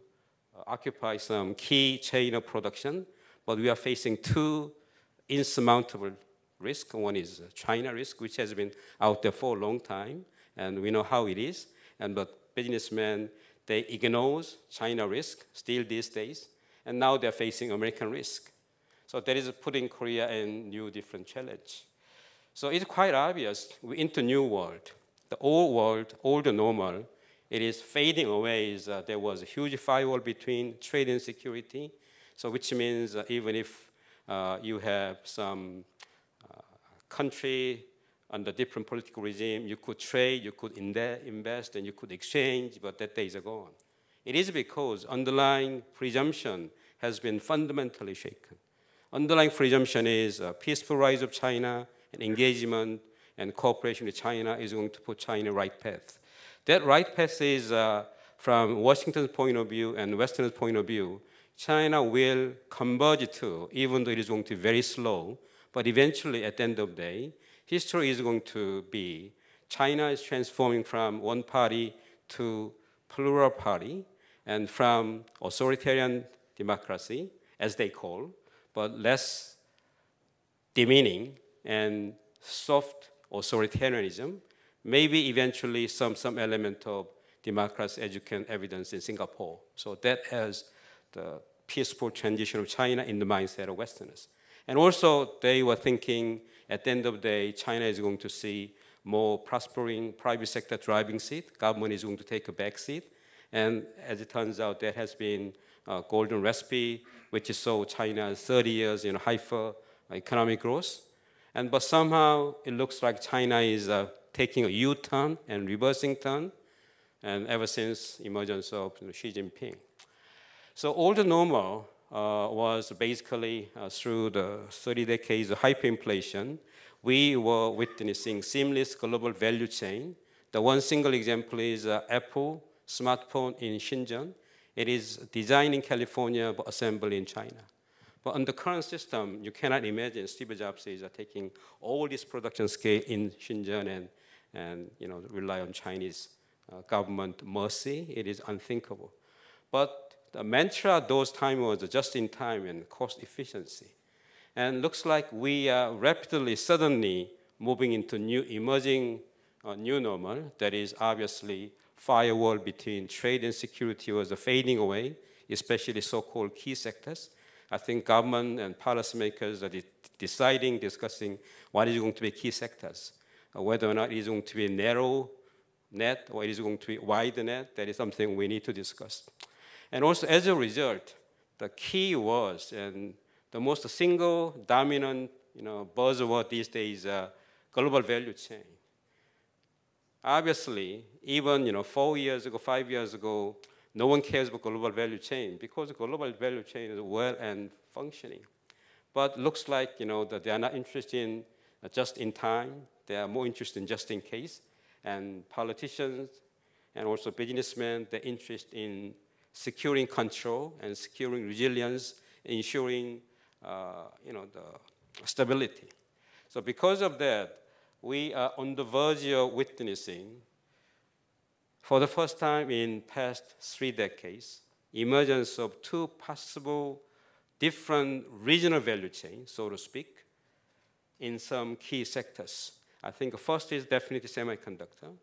uh, occupy some key chain of production, but we are facing two insurmountable risks. One is China risk, which has been out there for a long time, and we know how it is. And but businessmen, they ignore China risk still these days, and now they're facing American risk. So that is putting Korea in new different challenge. So it's quite obvious we're into new world. The old world, old normal, it is fading away. Is, uh, there was a huge firewall between trade and security, so which means uh, even if uh, you have some uh, country under different political regime, you could trade, you could invest, and you could exchange, but that days are gone. It is because underlying presumption has been fundamentally shaken. Underlying presumption is a peaceful rise of China, and engagement and cooperation with China is going to put China right path. That right path is, uh, from Washington's point of view and Western's point of view, China will converge to, even though it is going to be very slow, but eventually at the end of the day, history is going to be China is transforming from one party to plural party and from authoritarian democracy, as they call, but less demeaning and soft authoritarianism, maybe eventually some, some element of democracy, as you can evidence in Singapore. So that has the peaceful transition of China in the mindset of Westerners. And also they were thinking at the end of the day, China is going to see more prospering private sector driving seat. Government is going to take a back seat. And as it turns out, there has been a golden recipe, which is so China's thirty years, you know, hyper economic growth. And but somehow it looks like China is uh, taking a U-turn and reversing turn. and ever since emergence of you know, Xi Jinping. So all the normal uh, was basically uh, through the thirty decades of hyperinflation, we were witnessing seamless global value chain. The one single example is uh, Apple smartphone in Shenzhen. It is designed in California, but assembled in China. But under current system, you cannot imagine Steve Jobs is uh, taking all this production scale in Shenzhen and, and you know, rely on Chinese uh, government mercy. It is unthinkable. But the mantra at those times was just in time and cost efficiency. And looks like we are rapidly, suddenly moving into new emerging uh, new normal. That is obviously firewall between trade and security was fading away, especially so-called key sectors. I think government and policymakers are de deciding, discussing what is going to be key sectors, uh, whether or not it is going to be a narrow net or it is going to be wide net. That is something we need to discuss. And also as a result, the key words and the most single dominant you know, buzzword these days uh, global value chain. Obviously, even you know, four years ago, five years ago, no one cares about global value chain because the global value chain is well and functioning. But looks like you know, that they are not interested in just in time. They are more interested in just in case. And politicians and also businessmen, they're interested in securing control and securing resilience, ensuring uh, you know, the stability. So because of that, we are on the verge of witnessing, for the first time in past three decades, emergence of two possible different regional value chains, so to speak, in some key sectors. I think the first is definitely semiconductor,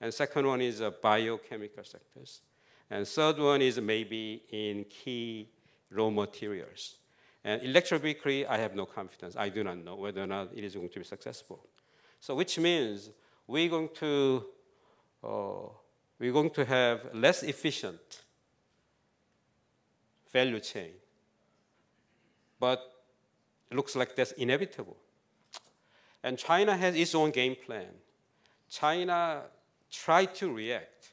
and second one is uh, biochemical sectors. And third one is maybe in key raw materials. And electric vehicle, I have no confidence. I do not know whether or not it is going to be successful. So which means we're going to, uh, we're going to have less efficient value chain. But it looks like that's inevitable. And China has its own game plan. China tried to react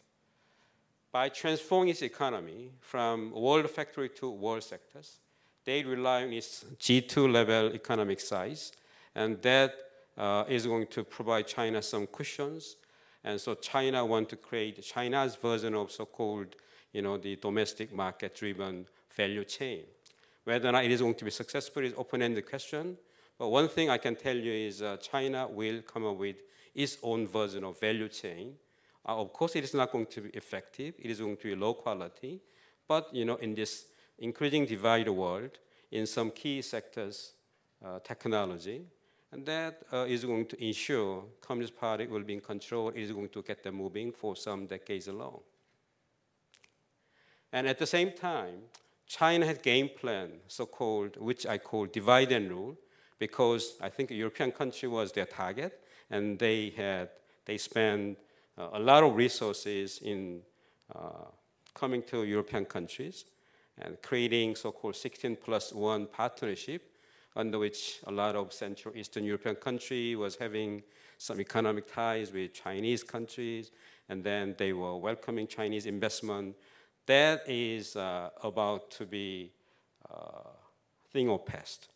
by transforming its economy from world factory to world sectors. They rely on its G two level economic size, and that uh, is going to provide China some cushions. And so China wants to create China's version of so-called, you know, the domestic market-driven value chain. Whether or not it is going to be successful is open-ended question. But one thing I can tell you is uh, China will come up with its own version of value chain. Uh, of course, it is not going to be effective. It is going to be low quality. But, you know, in this increasing divide world, in some key sectors, uh, technology, and that uh, is going to ensure Communist Party will be in control. It is going to get them moving for some decades alone. And at the same time, China has game plan, so-called, which I call divide and rule, because I think a European country was their target, and they had, they spent Uh, a lot of resources in uh, coming to European countries and creating so-called sixteen plus one partnership under which a lot of Central Eastern European countries was having some economic ties with Chinese countries, and then they were welcoming Chinese investment. That is uh, about to be a uh, thing of past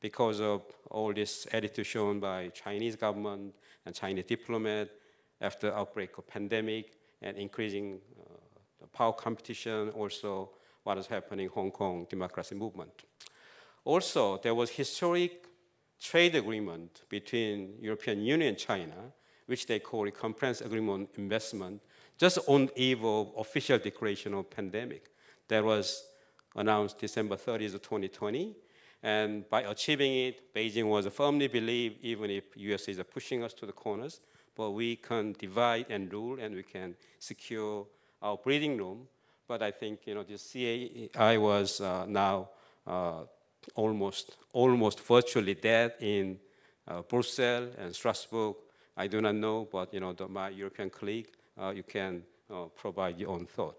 because of all this attitude shown by Chinese government and Chinese diplomat after outbreak of pandemic and increasing uh, the power competition, also what is happening in Hong Kong democracy movement. Also, there was historic trade agreement between European Union and China, which they call a comprehensive agreement on investment, just on the eve of official declaration of pandemic. That was announced December thirtieth of twenty twenty, and by achieving it, Beijing was firmly believed, even if U S is pushing us to the corners, but we can divide and rule, and we can secure our breathing room. But I think you know the C A I was uh, now uh, almost almost virtually dead in uh, Brussels and Strasbourg. I do not know, but you know the, my European colleague, uh, you can uh, provide your own thought.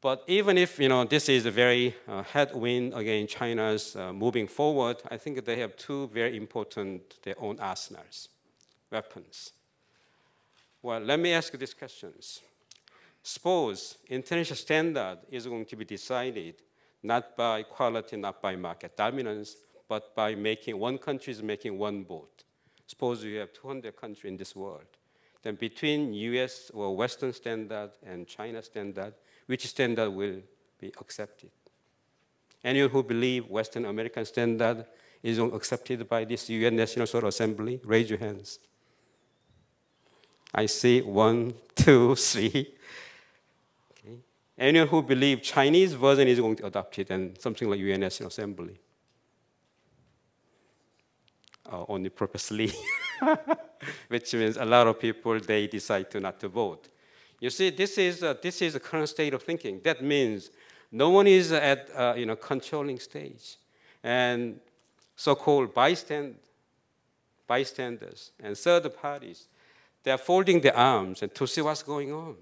But even if you know this is a very uh, headwind against China's uh, moving forward, I think they have two very important their own arsenals. Weapons. Well, let me ask you these questions. suppose international standard is going to be decided not by quality, not by market dominance, but by making one country is making one vote. Suppose you have two hundred countries in this world. Then between U S or Western standard and China standard, which standard will be accepted? Anyone who believes Western American standard is accepted by this U N National General Assembly, raise your hands. I see one, two, three. Okay. Anyone who believes Chinese version is going to adopt it and something like U N National Assembly? Uh, only purposely, which means a lot of people, they decide to not to vote. You see, this is uh, this is the current state of thinking. That means no one is at uh, you know controlling stage, and so-called bystand, bystanders and third parties, they're folding their arms and to see what's going on.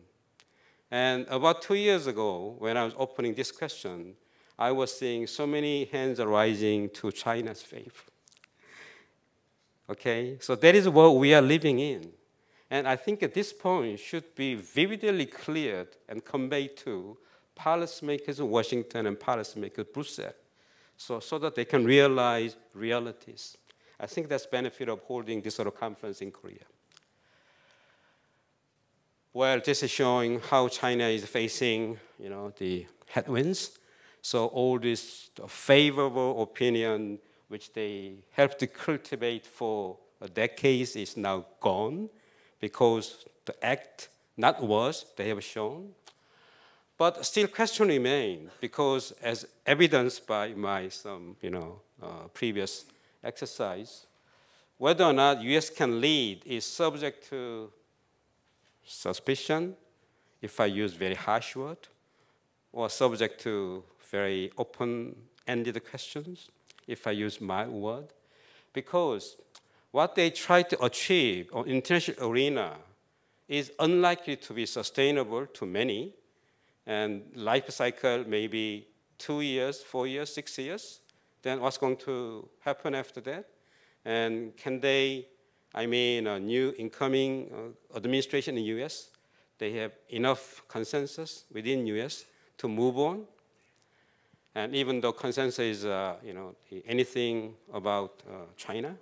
And about two years ago, when I was opening this question, I was seeing so many hands rising to China's favor. Okay, so that is what we are living in. And I think at this point should be vividly cleared and conveyed to policymakers in Washington and policymakers in Brussels, so, so that they can realize realities. I think that's the benefit of holding this sort of conference in Korea. Well, this is showing how China is facing, you know, the headwinds. So all this favorable opinion, which they helped to cultivate for decades, is now gone because the act, not words, they have shown. But still, question remains because, as evidenced by my some, you know, uh, previous exercise, whether or not U S can lead is subject to suspicion, if I use very harsh word, or subject to very open-ended questions, if I use my word. Because what they try to achieve on international arena is unlikely to be sustainable to many, and life cycle maybe two years, four years, six years, then what's going to happen after that? And can they, I mean, a new incoming administration in the U S, they have enough consensus within U S to move on. And even though consensus is, uh, you know, anything about uh, China,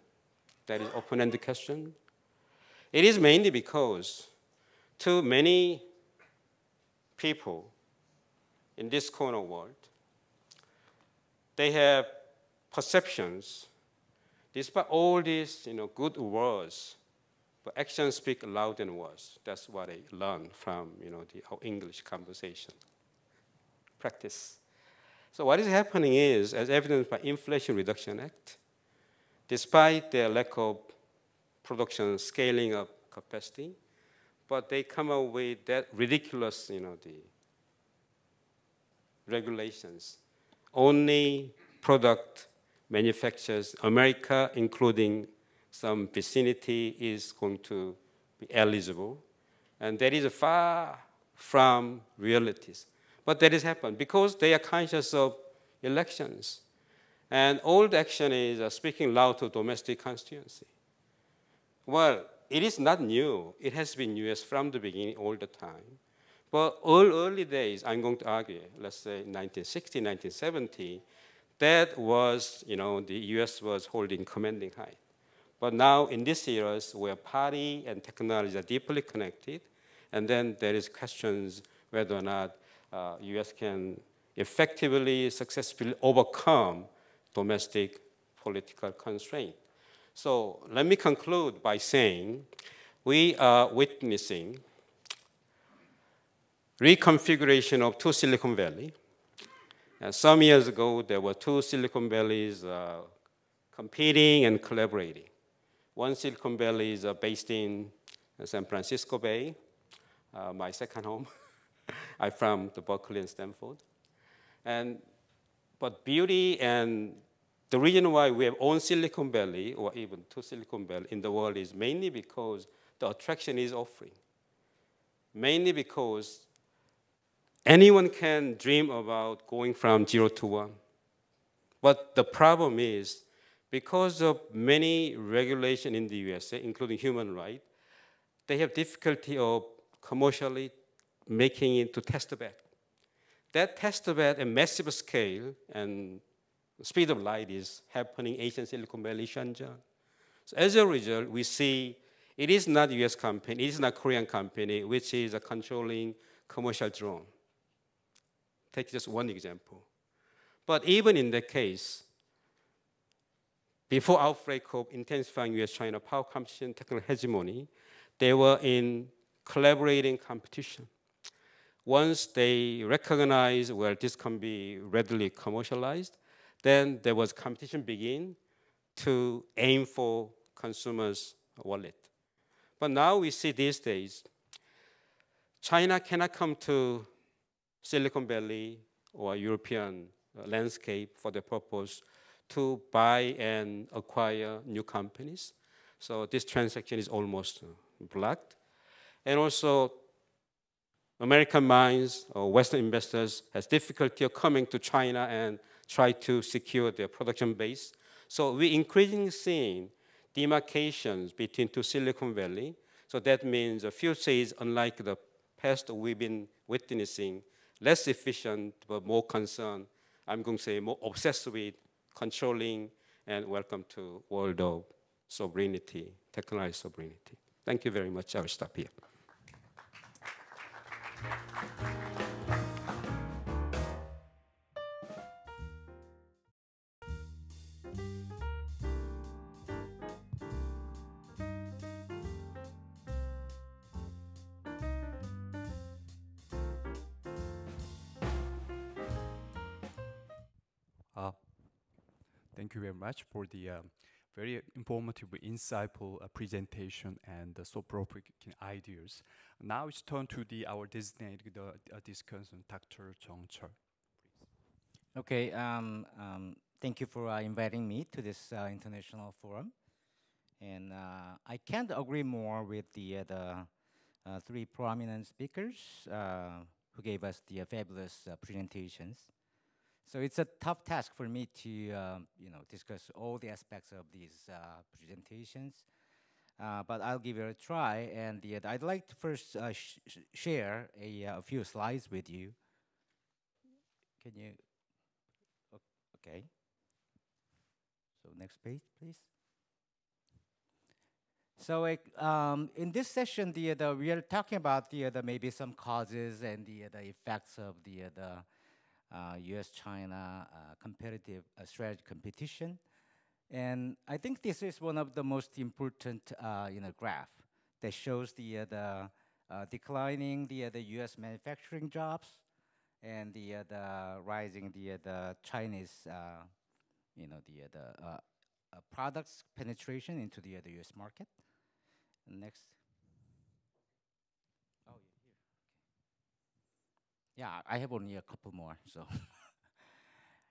that is open-ended question. It is mainly because too many people in this corner world, they have perceptions. Despite all these, you know, good words, but actions speak louder than words. That's what I learned from, you know, the our English conversation practice. So what is happening is, as evidenced by Inflation Reduction Act, despite their lack of production scaling up capacity, but they come up with that ridiculous, you know, the regulations. Only product manufacturers, America, including some vicinity, is going to be eligible. And that is far from realities. But that has happened because they are conscious of elections. And old action is uh, speaking loud to domestic constituency. Well, it is not new. It has been U S from the beginning all the time. But all early days, I'm going to argue, let's say nineteen sixty, nineteen seventy, that was, you know, the U S was holding commanding height. But now in this era, where party and technology are deeply connected, and then there is questions whether or not uh, U S can effectively, successfully overcome domestic political constraints. So let me conclude by saying we are witnessing reconfiguration of two Silicon Valley. And some years ago, there were two Silicon Valleys uh, competing and collaborating. One Silicon Valley is uh, based in San Francisco Bay, uh, my second home. I'm from the Berkeley and Stanford. And, but beauty and the reason why we have own Silicon Valley, or even two Silicon Valley in the world, is mainly because the attraction is offering. Mainly because anyone can dream about going from zero to one. But the problem is, because of many regulations in the U S A, including human rights, they have difficulty of commercially making it to test bed. That test bed at massive scale and speed of light is happening Asian Silicon Valley, Shenzhen. So as a result, we see it is not U S company, it is not Korean company, which is a controlling commercial drone. Take just one example. But even in that case, before outbreak of intensifying U S-China power competition, technical hegemony, they were in collaborating competition. Once they recognized, well, this can be readily commercialized, then there was competition begin to aim for consumers' wallet. But now we see these days, China cannot come to Silicon Valley or European landscape for the purpose to buy and acquire new companies. So this transaction is almost blocked. And also, American minds or Western investors has difficulty coming to China and try to secure their production base. So we're increasingly seeing demarcations between two Silicon Valley. So that means the future is unlike the past we've been witnessing, less efficient, but more concerned, I'm going to say more obsessed with controlling and welcome to world of sovereignty, technological sovereignty. Thank you very much. I will stop here. Uh, thank you very much for the um, very informative, insightful uh, presentation and uh, so provoking ideas. Now it's turn to the our designated uh, discussion, Doctor Jung Chul. Okay, um, um, thank you for uh, inviting me to this uh, international forum, and uh, I can't agree more with the uh, the uh, three prominent speakers uh, who gave us the uh, fabulous uh, presentations. So it's a tough task for me to uh, you know, discuss all the aspects of these uh, presentations, uh, but I'll give it a try. And the, I'd like to first uh, sh sh share a, uh, a few slides with you. Can you? Okay. So next page, please. So uh, um, in this session, the, the we are talking about the, the maybe some causes and the, the effects of the the. Uh, U S-China uh, competitive uh, strategy competition, and I think this is one of the most important, uh, you know, graph that shows the uh, the uh, declining the uh, the U S manufacturing jobs, and the uh, the rising the uh, the Chinese, uh, you know, the uh, the uh, uh, products penetration into the uh, the U S market. Next. Yeah, I have only a couple more, so.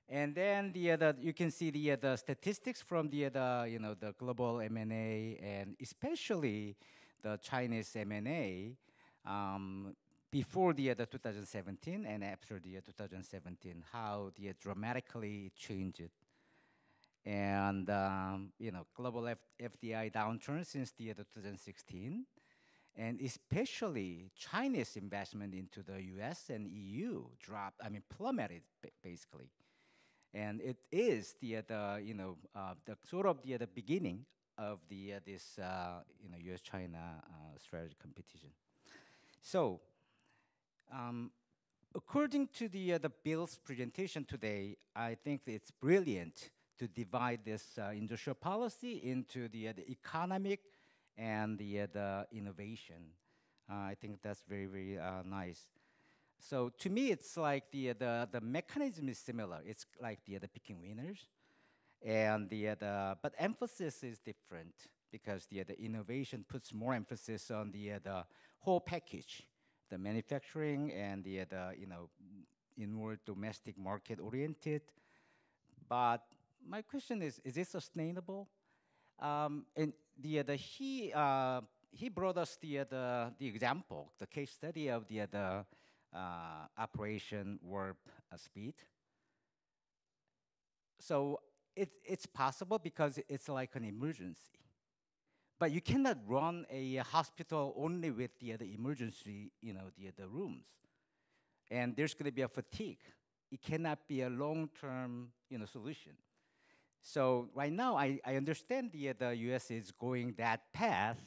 And then the, uh, the you can see the uh, the statistics from the uh, the you know the global M and A and especially the Chinese M and A um, before the uh, the two thousand seventeen and after the uh, two thousand seventeen, how the uh, dramatically changed. And um, you know global F FDI downturn since the uh, two thousand sixteen. And especially Chinese investment into the U S and E U dropped, I mean plummeted ba basically, and it is the uh, the you know uh, the sort of the uh, the beginning of the uh, this uh, you know U S-China uh, strategy competition. So, um, according to the uh, the Bill's presentation today, I think it's brilliant to divide this uh, industrial policy into the uh, the economic and the, uh, the innovation. Uh, I think that's very, very uh, nice. So to me, it's like the, uh, the, the mechanism is similar. It's like the, uh, the picking winners, and the, uh, the, but emphasis is different because the, uh, the innovation puts more emphasis on the, uh, the whole package, the manufacturing and the, uh, the you know, inward domestic market oriented. But my question is, is this sustainable? Um, and the, uh, the he uh, he brought us the, uh, the the example, the case study of the uh, the uh, Operation Warp uh, Speed. So it it's possible because it's like an emergency. But you cannot run a hospital only with the, the emergency, you know, the, the rooms. And there's going to be a fatigue. It cannot be a long-term, you know, solution. So right now, I, I understand the, the U S is going that path,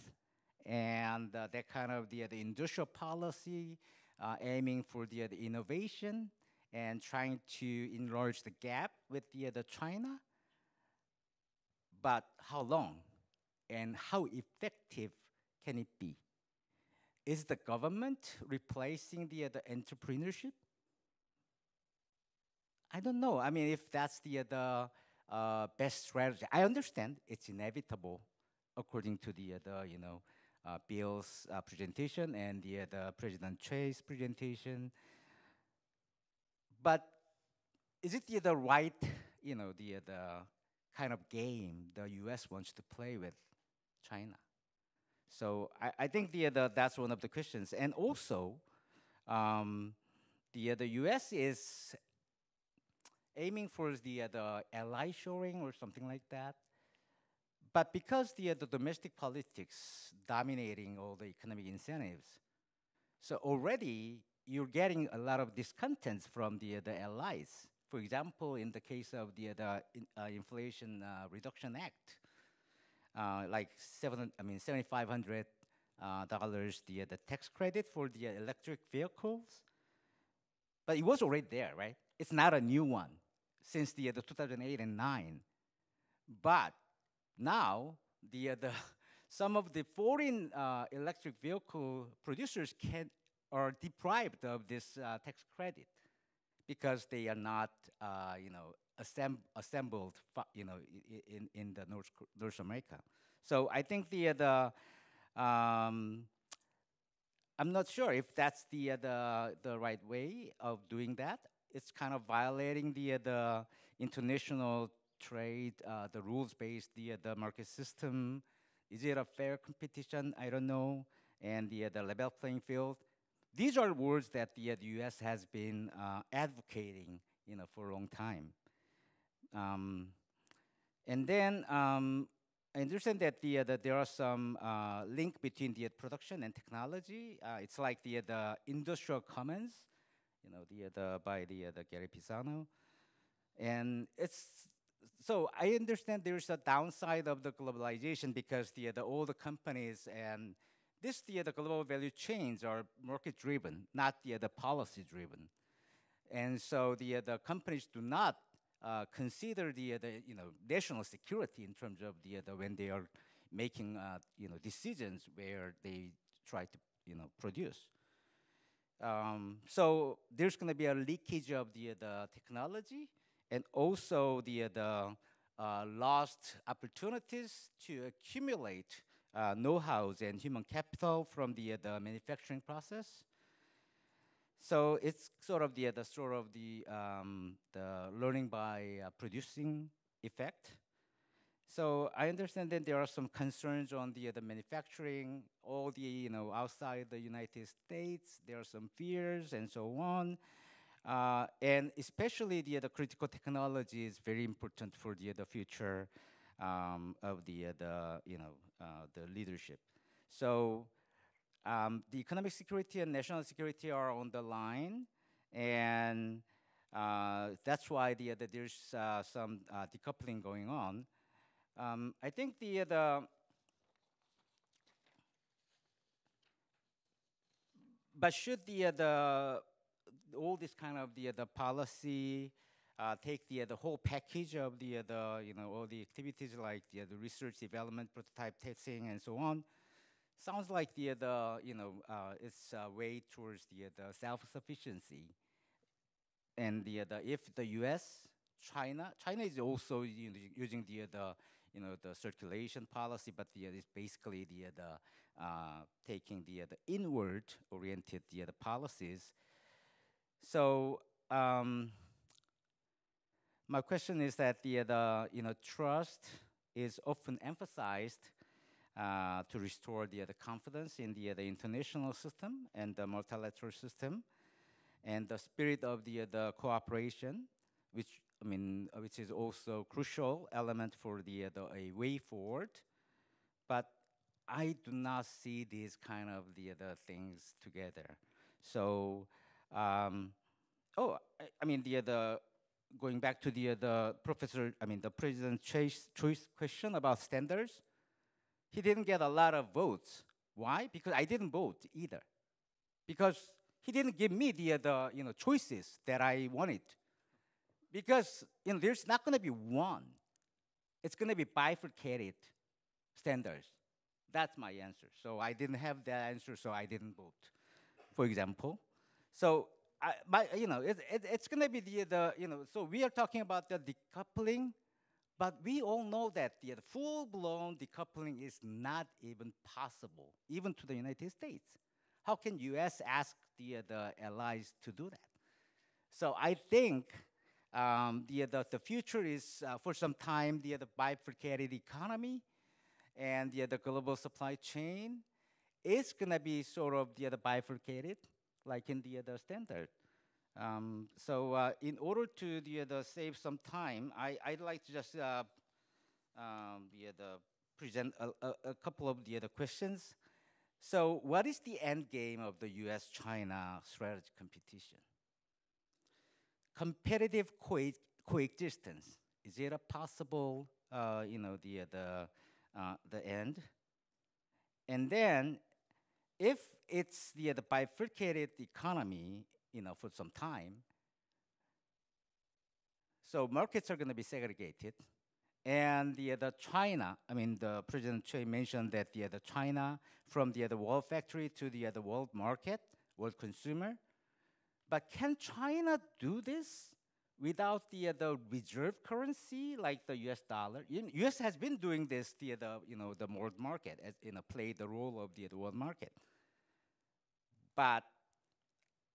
and uh, that kind of the, the industrial policy, uh, aiming for the, the innovation and trying to enlarge the gap with the, the China. But how long? And how effective can it be? Is the government replacing the, uh, the entrepreneurship? I don't know. I mean, if that's the, uh, the uh, best strategy, I understand it's inevitable, according to the, uh, the you know, uh, Bill's uh, presentation and the, uh, the President Choi's presentation. But is it the, the right, you know, the, uh, the kind of game the U S wants to play with China? So I, I think the, the, that's one of the questions. And also, um, the, the U S is aiming for the, the ally shoring or something like that. But because the, the domestic politics dominating all the economic incentives, so already you're getting a lot of discontents from the, the allies. For example, in the case of the, the in, uh, Inflation uh, Reduction Act, Uh, like seven, I mean, seventy-five hundred uh, dollars, the the tax credit for the electric vehicles, but it was already there, right? It's not a new one since the the two thousand eight and nine, but now the the some of the foreign uh, electric vehicle producers can are deprived of this uh, tax credit because they are not, uh, you know, assembled, you know, in in the North North America. So I think the uh, the um, I'm not sure if that's the uh, the the right way of doing that. It's kind of violating the uh, the international trade, uh, the rules based the uh, the market system. Is it a fair competition? I don't know. And the uh, the level playing field. These are words that the, uh, the U S has been uh, advocating, you know, for a long time. Um, and then um, I understand that, the, uh, that there are some uh, link between the uh, production and technology. Uh, it's like the, uh, the industrial commons, you know, the, uh, the by the, uh, the Gary Pisano. And it's, so I understand there's a downside of the globalization because the, uh, the all the companies and this the, uh, the global value chains are market driven, not the, uh, the policy driven. And so the, uh, the companies do not Uh, consider the, uh, the you know, national security in terms of the, uh, the when they are making uh, you know, decisions where they try to, you know, produce. Um, so there's going to be a leakage of the, uh, the technology and also the, uh, the uh, lost opportunities to accumulate uh, know-hows and human capital from the, uh, the manufacturing process. So it's sort of the, the sort of the, um, the learning by uh, producing effect. So I understand that there are some concerns on the, uh, the manufacturing, all the, you know, outside the United States, there are some fears and so on. Uh, and especially the, uh, the critical technology is very important for the, uh, the future um, of the, uh, the, you know, uh, the leadership. So Um, the economic security and national security are on the line, and uh, that's why the, uh, the, there's uh, some uh, decoupling going on. Um, I think the, uh, the but should the, uh, the all this kind of the, uh, the policy uh, take the, uh, the whole package of the, uh, the you know all the activities like the, uh, the research, development, prototype testing, and so on? Sounds like the, the you know, uh, it's a way towards the, the self-sufficiency. And the, the, if the U S, China, China is also you know, using the, the, you know, the circulation policy, but the, it's basically the, the uh, taking the, the inward-oriented the, the policies. So um, my question is that the, the, you know, trust is often emphasized Uh, to restore the, uh, the confidence in the, uh, the international system and the multilateral system, and the spirit of the, uh, the cooperation, which I mean, uh, which is also crucial element for the, uh, the a way forward. But I do not see these kind of the other things together. So, um, oh, I, I mean, the other, going back to the other professor, I mean, the President Choi's, Choi's question about standards, he didn't get a lot of votes. Why? Because I didn't vote either. Because he didn't give me the other, you know, choices that I wanted. Because, you know, there's not going to be one. It's going to be bifurcated standards. That's my answer. So I didn't have that answer, so I didn't vote, for example. So, I, my, you know, it, it, it's going to be the, the, you know, so we are talking about the decoupling, but we all know that the full-blown decoupling is not even possible, even to the United States. How can U S ask the, the allies to do that? So I think um, the, the, the future is, uh, for some time, the, the bifurcated economy, and the, the global supply chain is going to be sort of the other bifurcated, like in the other standard. Um, so uh, in order to the other save some time, I, I'd like to just uh, um, the other present a, a, a couple of the other questions. So what is the end game of the U S China strategic competition? Competitive co coexistence, is it a possible, uh, you know, the, the Uh, the end? And then, if it's the, the bifurcated economy, you know, for some time, so markets are going to be segregated, and the other China, I mean, the President Choi mentioned that the other China from the other world factory to the other world market, world consumer, but can China do this without the, uh, the reserve currency, like the U S dollar? U S has been doing this, the, the, you know, the world market, as, you know, played the role of the, the world market. But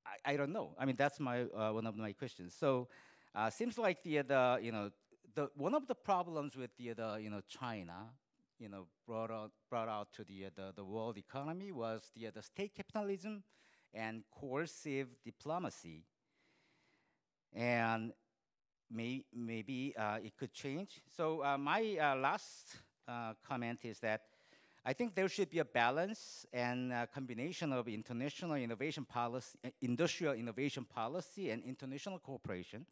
I, I don't know. I mean, that's my, uh, one of my questions. So uh, seems like the, the, you know, the, one of the problems with the, the, you know, China, you know, brought out, brought out to the, the, the world economy was the, the state capitalism and coercive diplomacy. And may, maybe uh, it could change. So uh, my uh, last uh, comment is that I think there should be a balance and a combination of international innovation policy, uh, industrial innovation policy and international cooperation.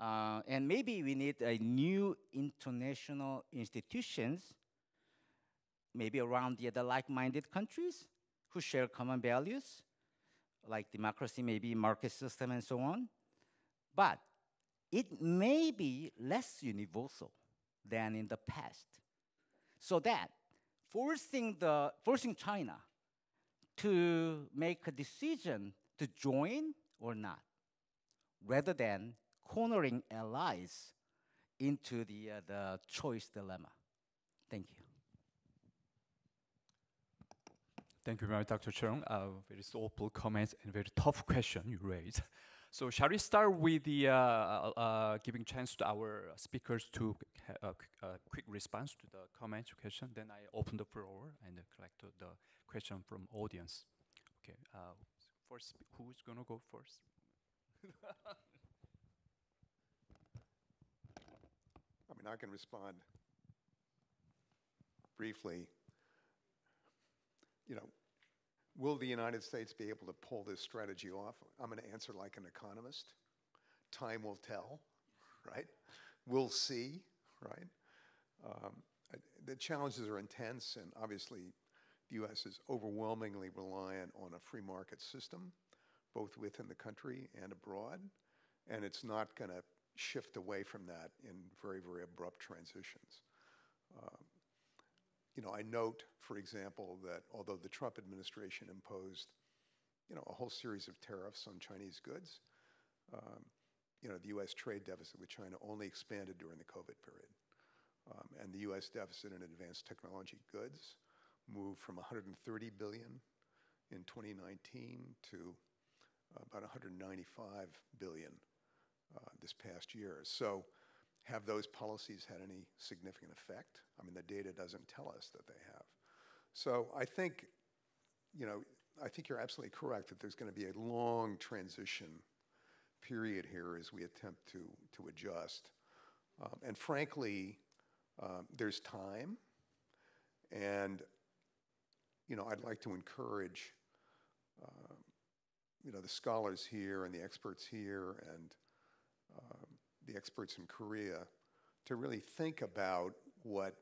Uh, and maybe we need a new international institutions, maybe around the other like-minded countries who share common values, like democracy, maybe market system and so on. But it may be less universal than in the past. So that forcing, the, forcing China to make a decision to join or not, rather than cornering allies into the, uh, the choice dilemma. Thank you. Thank you very much, Doctor Cheung. Uh, very thoughtful comments and very tough question you raised. So shall we start with the uh, uh, giving chance to our speakers to a uh, uh, quick response to the comments question? Then I open the floor and collect the question from audience. Okay, uh, first, who's gonna go first? I mean, I can respond briefly. You know, will the United States be able to pull this strategy off? I'm going to answer like an economist. Time will tell, right? We'll see, right? Um, I, the challenges are intense, and obviously the U S is overwhelmingly reliant on a free market system, both within the country and abroad, and it's not going to shift away from that in very, very abrupt transitions. Um, You know, I note, for example, that although the Trump administration imposed, you know, a whole series of tariffs on Chinese goods, um, you know, the U S trade deficit with China only expanded during the COVID period. Um, and the U S deficit in advanced technology goods moved from one hundred thirty billion in twenty nineteen to about one hundred ninety-five billion uh, this past year. So, have those policies had any significant effect? I mean, the data doesn't tell us that they have. So I think, you know, I think you're absolutely correct that there's going to be a long transition period here as we attempt to, to adjust. Um, and frankly, um, there's time. And you know, I'd like to encourage, uh, you know, the scholars here and the experts here and uh, the experts in Korea to really think about what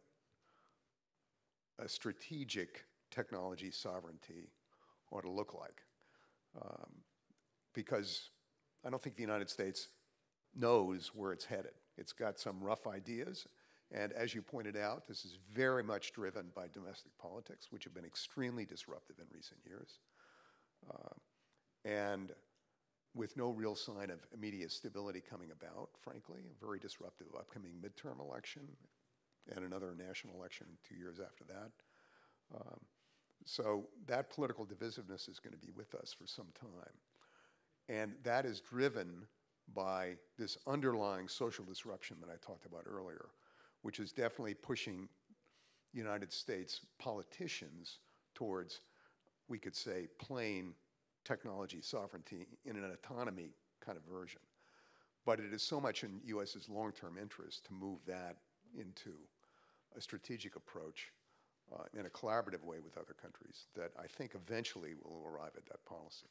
a strategic technology sovereignty ought to look like. Um, because I don't think the United States knows where it's headed. It's got some rough ideas. And as you pointed out, this is very much driven by domestic politics, which have been extremely disruptive in recent years. Uh, and with no real sign of immediate stability coming about, frankly, a very disruptive upcoming midterm election and another national election two years after that. Um, so that political divisiveness is going to be with us for some time. And that is driven by this underlying social disruption that I talked about earlier, which is definitely pushing United States politicians towards, we could say, plain technology sovereignty in an autonomy kind of version. But it is so much in U S's long-term interest to move that into a strategic approach uh, in a collaborative way with other countries that I think eventually will arrive at that policy.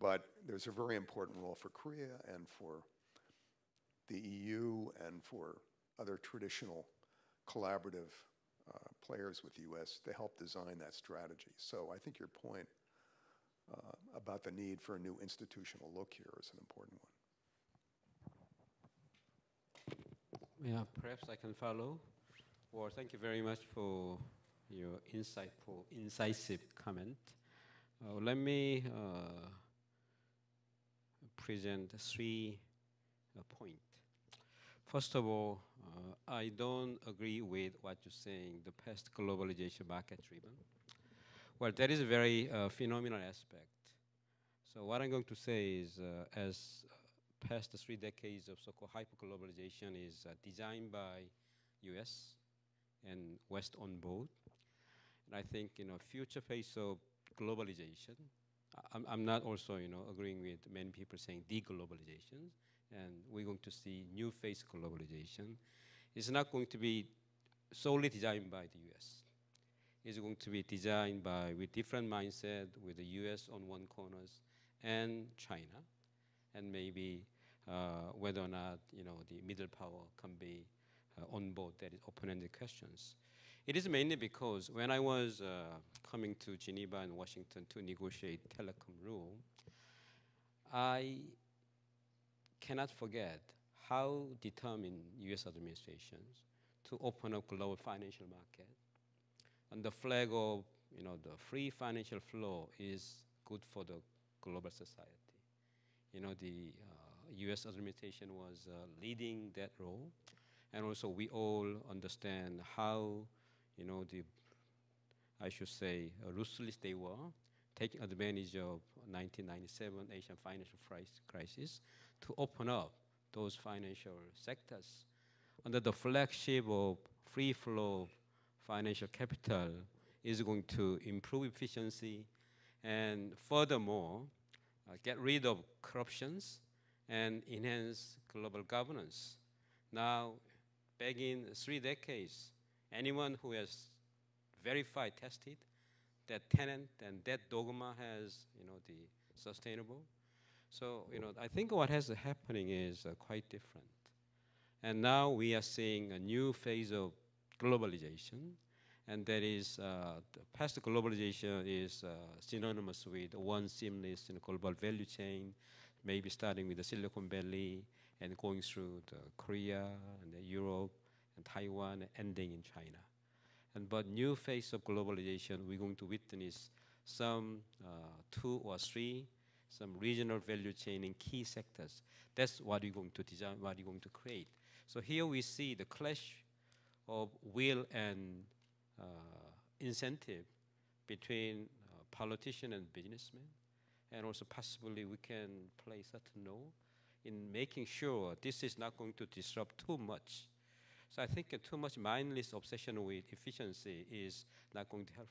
But there's a very important role for Korea and for the E U and for other traditional collaborative uh, players with the U S to help design that strategy. So I think your point uh, about the need for a new institutional look here is an important one. Yeah, perhaps I can follow. Well, thank you very much for your insightful, incisive comment. Uh, let me uh, present three uh, points. First of all, uh, I don't agree with what you're saying, the past globalization market-driven. Well, that is a very uh, phenomenal aspect. So what I'm going to say is, uh, as past three decades of so-called hyper-globalization is uh, designed by U S and West on board. And I think, you know, future phase of globalization, I'm, I'm not also, you know, agreeing with many people saying de-globalization, and we're going to see new phase globalization. It's not going to be solely designed by the U S. It's going to be designed by, with different mindset, with the U S on one corners and China, and maybe uh, whether or not, you know, the middle power can be uh, on board, that is open-ended questions. It is mainly because when I was uh, coming to Geneva and Washington to negotiate telecom rule, I cannot forget how determined U S administrations to open up global financial market. And the flag of, you know, the free financial flow is good for the global society. You know, the uh, U S administration was uh, leading that role. And also we all understand how, you know, the, I should say, uh, ruthless they were, taking advantage of nineteen ninety-seven Asian financial crisis to open up those financial sectors. Under the flagship of free flow of financial capital is going to improve efficiency and furthermore, Uh, get rid of corruptions and enhance global governance. Now, back in three decades, anyone who has verified, tested that tenet and that dogma has, you know, the sustainable. So, you know, I think what has happening is uh, quite different. And now we are seeing a new phase of globalization, and that is, uh, the past globalization is uh, synonymous with one seamless, you know, global value chain, maybe starting with the Silicon Valley and going through the Korea and the Europe and Taiwan, and ending in China. And but new phase of globalization, we're going to witness some uh, two or three, some regional value chain in key sectors. That's what you're going to design, what you're going to create. So here we see the clash of will and Uh, incentive between uh, politician and businessmen, and also possibly we can play certain role in making sure this is not going to disrupt too much. So I think uh, too much mindless obsession with efficiency is not going to help.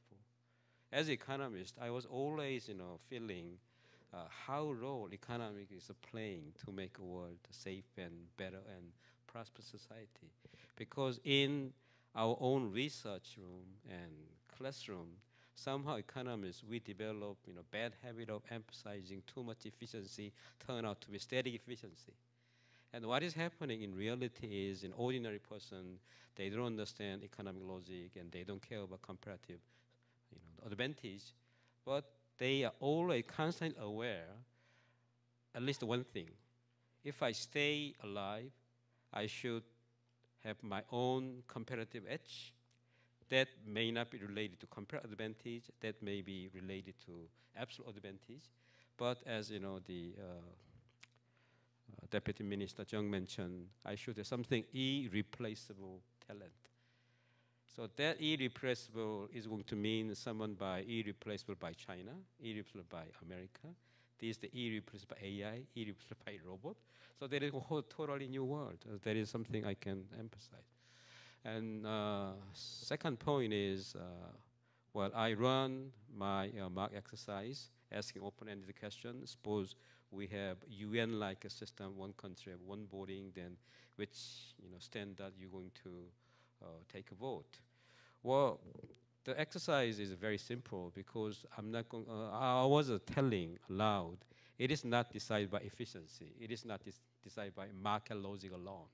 As an economist, I was always, you know, feeling uh, how role economics is playing to make a world safe and better and prosperous society, because in our own research room and classroom, somehow economists, we develop, you know, bad habit of emphasizing too much efficiency turn out to be static efficiency. And what is happening in reality is an ordinary person, they don't understand economic logic and they don't care about comparative, you know, advantage, but they are always constantly aware at least one thing. If I stay alive, I should have my own comparative edge. That may not be related to comparative advantage, that may be related to absolute advantage. But as you know, the uh, uh, Deputy Minister Jung mentioned, I should have something irreplaceable talent. So that irreplaceable is going to mean someone by irreplaceable by China, irreplaceable by America. This is the irreplaceable A I, irreplaceable by robot. So there is a whole totally new world. Uh, that is something I can emphasize. And uh, second point is, uh, well, I run my uh, mock exercise, asking open-ended questions. Suppose we have U N-like a system, one country, one voting, then which, you know, standard you're going to uh, take a vote. Well, the exercise is very simple because I'm not going, uh, I was uh, telling aloud, it is not decided by efficiency. It is not decided by market logic alone,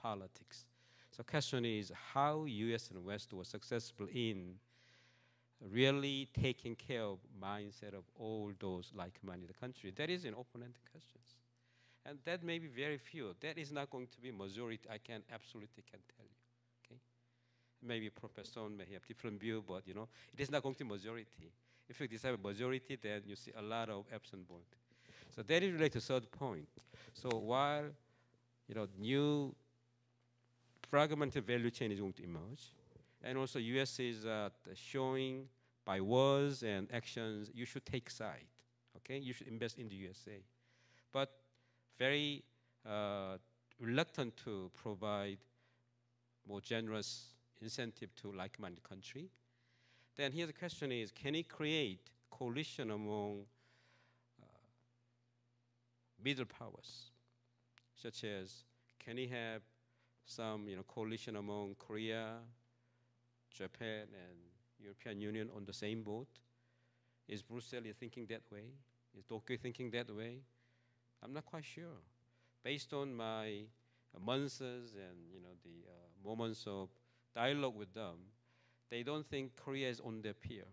politics. So the question is how U S and West were successful in really taking care of mindset of all those like-minded countries. That is an open-ended question. And that may be very few. That is not going to be majority, I can absolutely can tell you, okay? Maybe Professor Son may have different view, but you know, it is not going to be majority. If you decide majority, then you see a lot of absent vote. So that is related to third point. So while, you know, new fragmented value chain is going to emerge. And also U S is uh, showing by words and actions, you should take side, okay? You should invest in the U S A. But very uh, reluctant to provide more generous incentive to like-minded country. Then here the question is, can it create coalition among uh, middle powers? Such as, can it have some, you know, coalition among Korea, Japan, and European Union on the same boat? Is Brussels thinking that way? Is Tokyo thinking that way? I'm not quite sure. Based on my uh, months and, you know, the uh, moments of dialogue with them, they don't think Korea is on their peer,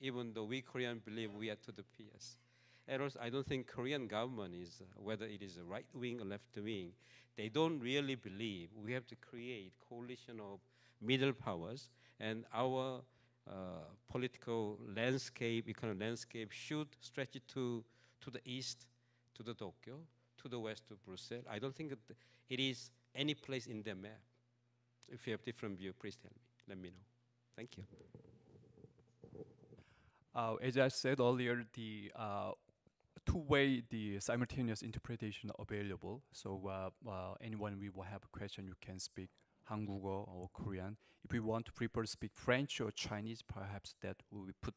even though we Koreans believe we are to the peers. And also, I don't think Korean government is, uh, whether it is a right wing or left wing, they don't really believe we have to create coalition of middle powers, and our uh, political landscape, economic landscape should stretch it to, to the east, to the Tokyo, to the west, to Brussels. I don't think that it is any place in the map. If you have different view, please tell me, let me know. Thank you. Uh, as I said earlier, the uh, two-way, the simultaneous interpretation available. So uh, uh, anyone we will have a question, you can speak Hangugo or Korean. If we want to prepare to speak French or Chinese, perhaps that will put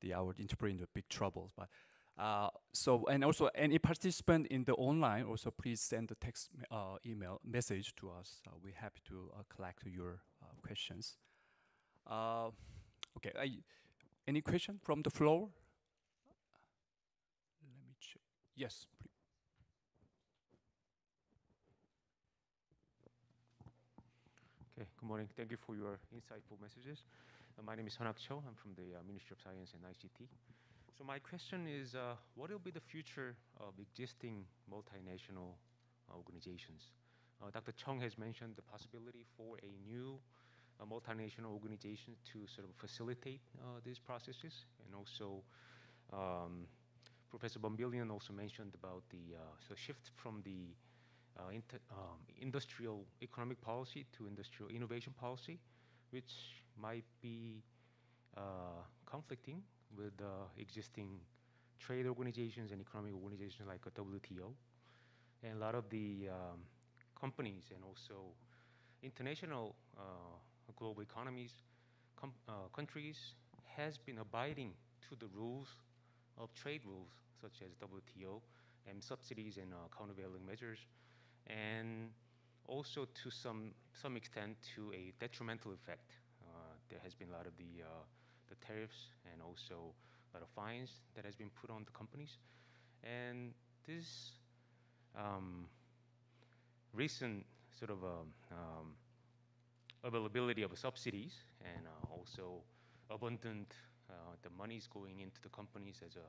the our interpreter into big trouble. But uh, so and also any participant in the online also please send a text uh, email message to us. Uh, we're happy to uh, collect your uh, questions. Uh, okay, I, any question from the floor? Yes, please. Okay, good morning. Thank you for your insightful messages. Uh, my name is Jung Chul. I'm from the uh, Ministry of Science and I C T. So my question is, uh, what will be the future of existing multinational uh, organizations? Uh, Doctor Chung has mentioned the possibility for a new uh, multinational organization to sort of facilitate uh, these processes, and also um, Professor Bonvillain also mentioned about the uh, so shift from the uh, inter, um, industrial economic policy to industrial innovation policy, which might be uh, conflicting with uh, existing trade organizations and economic organizations like a W T O. And a lot of the um, companies and also international uh, global economies, com uh, countries has been abiding to the rules of trade rules, such as W T O, and subsidies and uh, countervailing measures, and also to some, some extent to a detrimental effect. Uh, there has been a lot of the uh, the tariffs and also a lot of fines that has been put on the companies. And this um, recent sort of um, um, availability of subsidies and uh, also abundant uh, the monies going into the companies as a,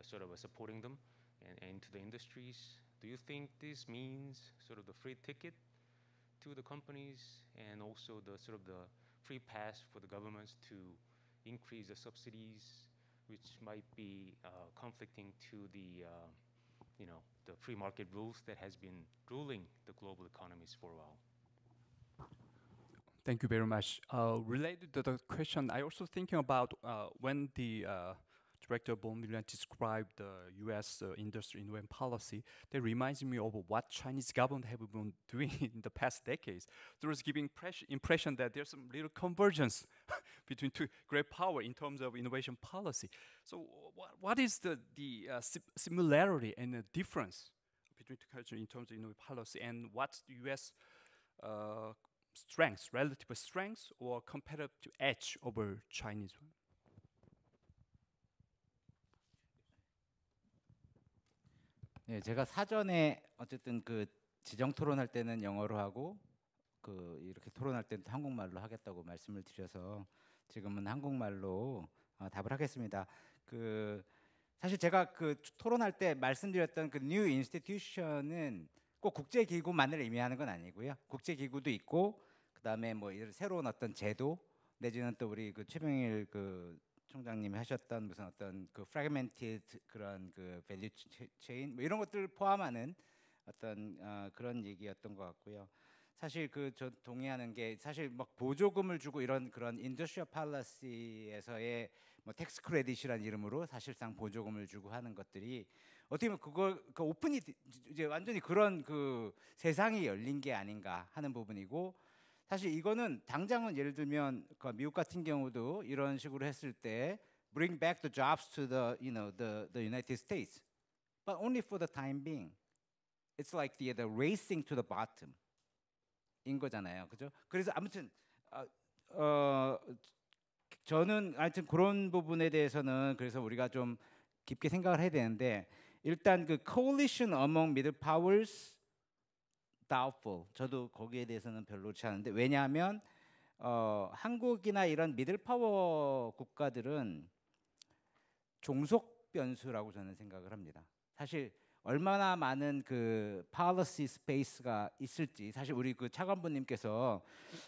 a sort of a supporting them and, and to the industries. Do you think this means sort of the free ticket to the companies and also the sort of the free pass for the governments to increase the subsidies, which might be uh, conflicting to the, uh, you know, the free market rules that has been ruling the global economies for a while? Thank you very much. Uh, related to the question, I also thinking about uh, when the uh, Director Bonvillain described the U S Uh, industry innovation policy, that reminds me of what Chinese government have been doing in the past decades. There was giving impression that there's some little convergence between two great power in terms of innovation policy. So what, what is the, the uh, similarity and the difference between two countries in terms of innovation policy, and what's the U S uh, strengths, relative strengths, or competitive edge over Chinese one? 네, 제가 사전에 어쨌든 그 지정 토론할 때는 영어로 하고 그 이렇게 토론할 때는 한국말로 하겠다고 말씀을 드려서 지금은 한국말로 어, 답을 하겠습니다. 그 사실 제가 그 토론할 때 말씀드렸던 그 new institution은 꼭 국제기구만을 의미하는 건 아니고요. 국제기구도 있고 그다음에 뭐 새로운 어떤 제도 내지는 또 우리 그 최병일 그 총장님이 하셨던 무슨 어떤 그 fragmented 그런 그 value chain 뭐 이런 것들을 포함하는 어떤 어 그런 얘기였던 것 같고요. 사실 그 저 동의하는 게 사실 막 보조금을 주고 이런 그런 industrial policy에서의 뭐 tax credit이라는 이름으로 사실상 보조금을 주고 하는 것들이 어떻게 보면 그걸 그 오픈이 이제 완전히 그런 그 세상이 열린 게 아닌가 하는 부분이고, 사실 이거는 당장은 예를 들면 미국 같은 경우도 이런 식으로 했을 때 bring back the jobs to the you know the the United States, but only for the time being. It's like the the racing to the bottom. 인 거잖아요, 그죠? 그래서 아무튼 어, 어, 저는 하여튼 그런 부분에 대해서는 그래서 우리가 좀 깊게 생각을 해야 되는데, 일단 그 coalition among middle powers doubtful. 저도 거기에 대해서는 별로 좋지 않은데, 왜냐하면 어, 한국이나 이런 middle power 국가들은 종속 변수라고 저는 생각을 합니다. 사실. 얼마나 많은 그 policy space가 있을지, 사실 우리 그 차관부님께서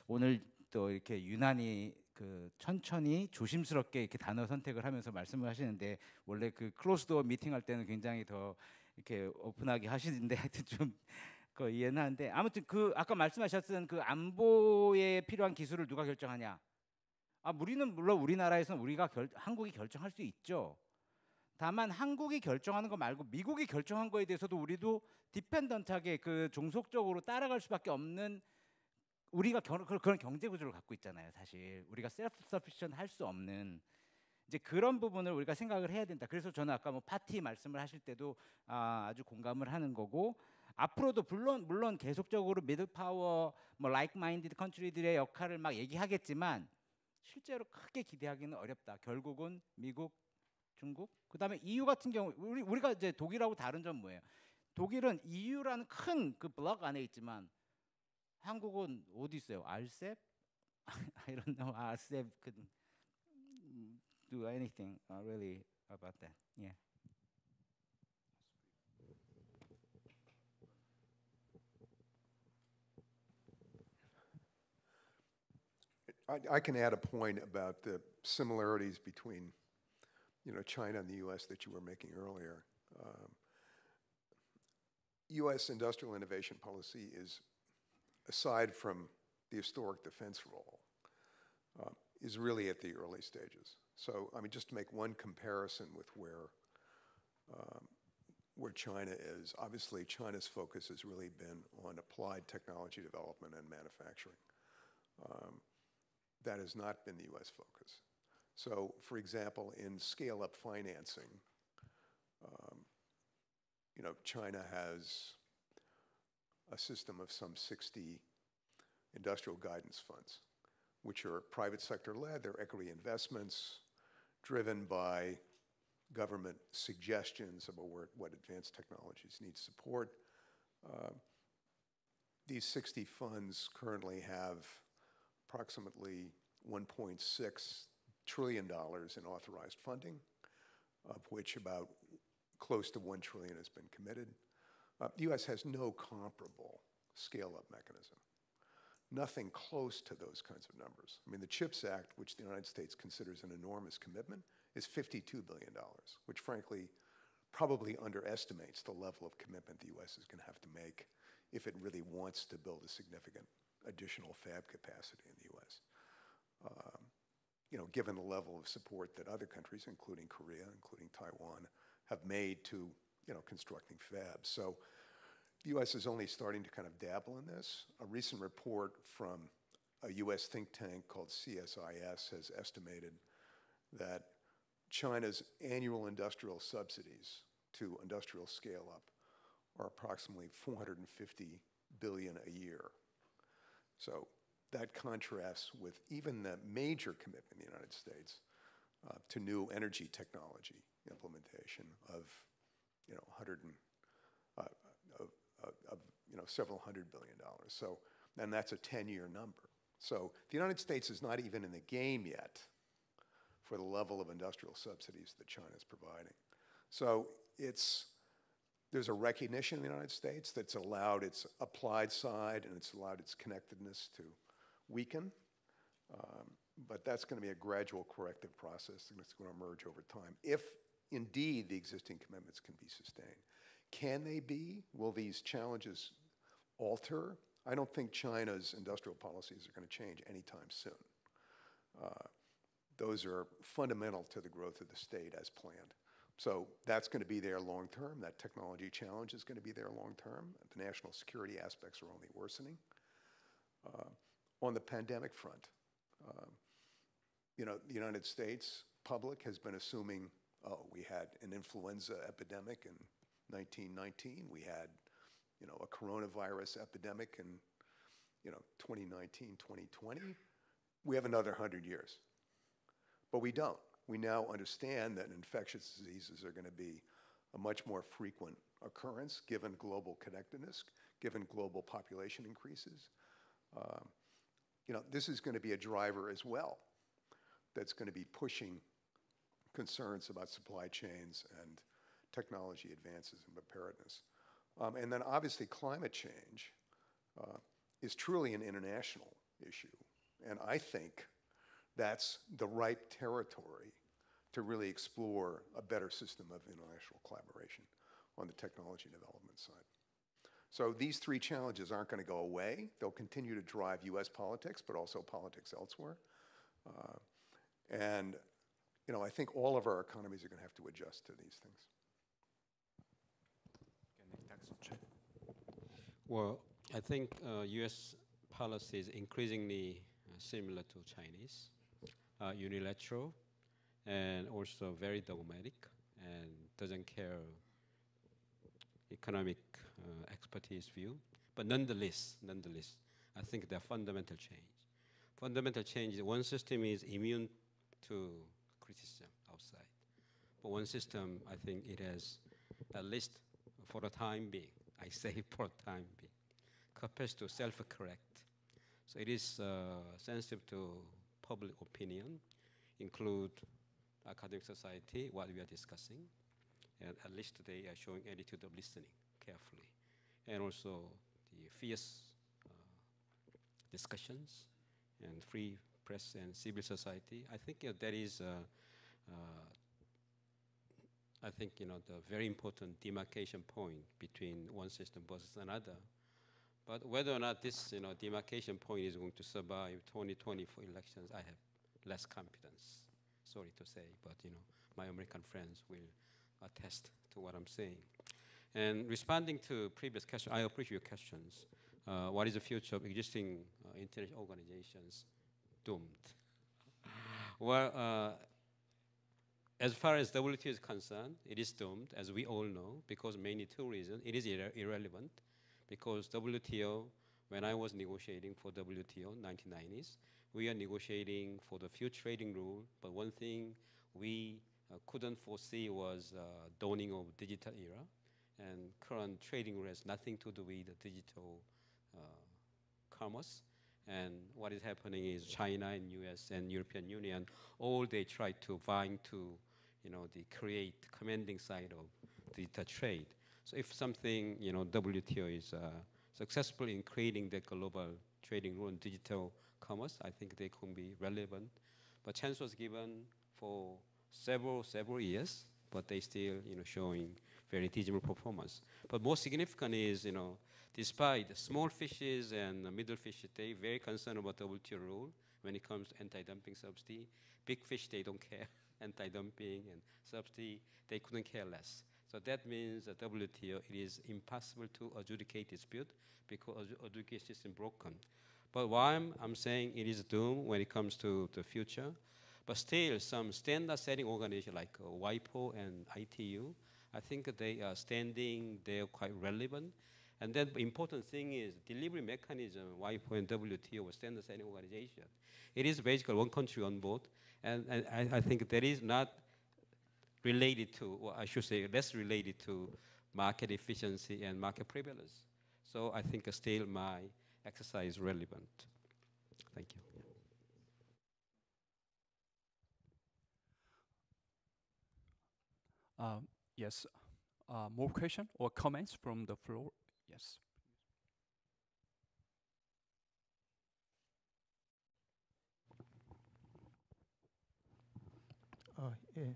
오늘 또 이렇게 유난히 그 천천히 조심스럽게 이렇게 단어 선택을 하면서 말씀을 하시는데, 원래 그 클로즈도어 미팅할 때는 굉장히 더 이렇게 오픈하게 하시는데 하여튼 좀 그 이해는 하는데, 아무튼 그 아까 말씀하셨던 그 안보에 필요한 기술을 누가 결정하냐? 아, 우리는 물론 우리나라에서는 우리가 결, 한국이 결정할 수 있죠. 다만 한국이 결정하는 거 말고 미국이 결정한 거에 대해서도 우리도 디펜던트하게 그 종속적으로 따라갈 수밖에 없는, 우리가 결, 그런 경제 구조를 갖고 있잖아요. 사실 우리가 셀프 서피션 할 수 없는 이제 그런 부분을 우리가 생각을 해야 된다. 그래서 저는 아까 뭐 파티 말씀을 하실 때도 아, 아주 공감을 하는 거고, 앞으로도 물론 물론 계속적으로 미들 파워 뭐 라이크 마인디드 컨트리들의 역할을 막 얘기하겠지만 실제로 크게 기대하기는 어렵다. 결국은 미국, 중국, 그다음에 이유 같은 경우 우리 우리가 이제 독일하고 다른 점 뭐예요? 독일은 이유라는 큰 그 블록 안에 있지만 한국은 어디 있어요? 알셉? I don't know. 알셉 could do anything really about that. Yeah. I, I can add a point about the similarities between you know, China and the U S that you were making earlier. Um, U S industrial innovation policy is, aside from the historic defense role, uh, is really at the early stages. So, I mean, just to make one comparison with where, um, where China is, obviously China's focus has really been on applied technology development and manufacturing. Um, that has not been the U S focus. So, for example, in scale-up financing, um, you know, China has a system of some sixty industrial guidance funds which are private sector led. They're equity investments driven by government suggestions about where, what advanced technologies need support. Uh, these sixty funds currently have approximately one point six trillion dollars in authorized funding, of which about close to one trillion dollars has been committed. Uh, the U S has no comparable scale-up mechanism, nothing close to those kinds of numbers. I mean, the CHIPS Act, which the United States considers an enormous commitment, is fifty-two billion dollars, which frankly probably underestimates the level of commitment the U S is going to have to make if it really wants to build a significant additional fab capacity in the U S. Um, you know, given the level of support that other countries, including Korea, including Taiwan, have made to, you know, constructing fabs. So the U S is only starting to kind of dabble in this. A recent report from a U S think tank called C S I S has estimated that China's annual industrial subsidies to industrial scale-up are approximately four hundred fifty billion dollars a year. So that contrasts with even the major commitment in the United States uh, to new energy technology implementation of, you know, hundred and, uh, of, of, you know, several hundred billion dollars. So, and that's a ten-year number. So the United States is not even in the game yet for the level of industrial subsidies that China is providing. So it's, there's a recognition in the United States that's allowed its applied side and it's allowed its connectedness to weaken. Um, but that's going to be a gradual corrective process and it's going to emerge over time if indeed the existing commitments can be sustained. Can they be? Will these challenges alter? I don't think China's industrial policies are going to change anytime soon. Uh, those are fundamental to the growth of the state as planned. So that's going to be there long term. That technology challenge is going to be there long term. The national security aspects are only worsening. Uh, on the pandemic front, uh, you know, the United States public has been assuming, oh, we had an influenza epidemic in nineteen nineteen. We had, you know, a coronavirus epidemic in, you know, twenty nineteen, twenty twenty. We have another one hundred years, but we don't. We now understand that infectious diseases are going to be a much more frequent occurrence given global connectedness, given global population increases. Um, you know, this is going to be a driver as well that's going to be pushing concerns about supply chains and technology advances and preparedness. Um, and then obviously climate change uh, is truly an international issue. And I think that's the ripe territory to really explore a better system of international collaboration on the technology development side. So these three challenges aren't going to go away. They'll continue to drive U S politics, but also politics elsewhere. Uh, and, you know, I think all of our economies are going to have to adjust to these things. Well, I think uh, U S policy is increasingly similar to Chinese. Uh, unilateral and also very dogmatic and doesn't care economic uh, expertise view. But nonetheless, nonetheless, I think there are fundamental change. Fundamental change is one system is immune to criticism outside. But one system, I think it has, at least for the time being, I say for the time being, capacity to self-correct. So it is uh, sensitive to public opinion, include academic society, what we are discussing, and at least they are showing attitude of listening carefully, and also the fierce uh, discussions and free press and civil society. I think uh, that is, uh, uh, I think you know, the very important demarcation point between one system versus another. But whether or not this, you know, demarcation point is going to survive twenty twenty-four elections, I have less confidence. Sorry to say, but you know, my American friends will attest to what I'm saying. And responding to previous questions, I appreciate your questions. Uh, what is the future of existing uh, international organizations doomed? Well, uh, as far as W T O is concerned, it is doomed, as we all know, because mainly two reasons. It is irre irrelevant. Because W T O, when I was negotiating for W T O in the nineteen nineties, we are negotiating for the fuel trading rule, but one thing we uh, couldn't foresee was uh, dawning of digital era, and current trading rule has nothing to do with the digital uh, commerce. And what is happening is China and U S and European Union, all they try to vying to, you know, the create commanding side of digital trade. So if something, you know, W T O is uh, successful in creating the global trading rule in digital commerce, I think they could be relevant. But chance was given for several, several years, but they still, you know, showing very dismal performance. But more significant is, you know, despite the small fishes and the middle fish, they very concerned about W T O rule when it comes to anti-dumping subsidy. Big fish, they don't care. Anti-dumping and subsidy, they couldn't care less. So that means that W T O, it is impossible to adjudicate dispute because adjudication system broken. But why I'm, I'm saying it is doomed when it comes to the future, but still some standard-setting organizations like uh, WIPO and I T U, I think they are standing, they are quite relevant. And then the important thing is delivery mechanism, WIPO and W T O were standard-setting organization. It is basically one country on board, and, and I, I think that is not related to, or I should say less related to market efficiency and market prevalence. So I think still my exercise is relevant. Thank you. Um, yes, uh, more questions or comments from the floor? Yes. 아, 예.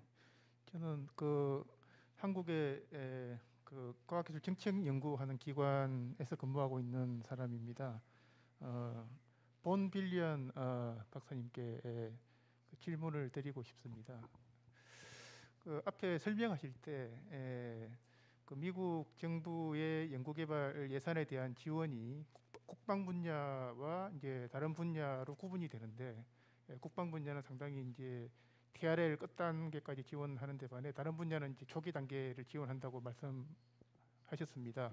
저는 그 한국의 에, 그 과학기술 정책 연구하는 기관에서 근무하고 있는 사람입니다. 어, 본빌리언 어, 박사님께 에, 그 질문을 드리고 싶습니다. 그 앞에 설명하실 때 에, 그 미국 정부의 연구개발 예산에 대한 지원이 국방 분야와 이제 다른 분야로 구분이 되는데 에, 국방 분야는 상당히 이제 티 알 엘 끝 단계까지 지원하는 데 반해 다른 분야는 이제 초기 단계를 지원한다고 말씀하셨습니다.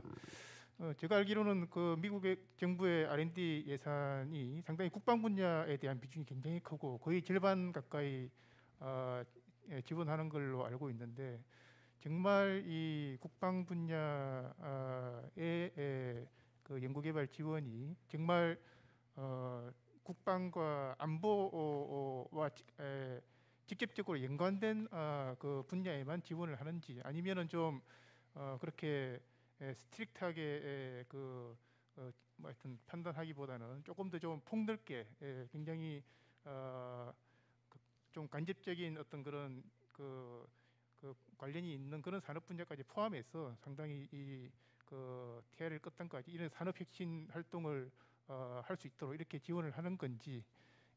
어, 제가 알기로는 그 미국의 정부의 알 앤 디 예산이 상당히 국방 분야에 대한 비중이 굉장히 크고 거의 절반 가까이 어, 지원하는 걸로 알고 있는데 정말 이 국방 분야의 그 연구개발 지원이 정말 어, 국방과 안보와 에, 직접적으로 연관된 어, 그 분야에만 지원을 하는지 아니면은 좀 어, 그렇게 에, 스트릭트하게 에, 그 어, 뭐 하여튼 판단하기보다는 조금 더 좀 폭넓게 에, 굉장히 어, 그, 좀 간접적인 어떤 그런 그, 그 관련이 있는 그런 산업 분야까지 포함해서 상당히 이 그 티 알 엘 끝단까지 이런 산업 혁신 활동을 어, 할 수 있도록 이렇게 지원을 하는 건지.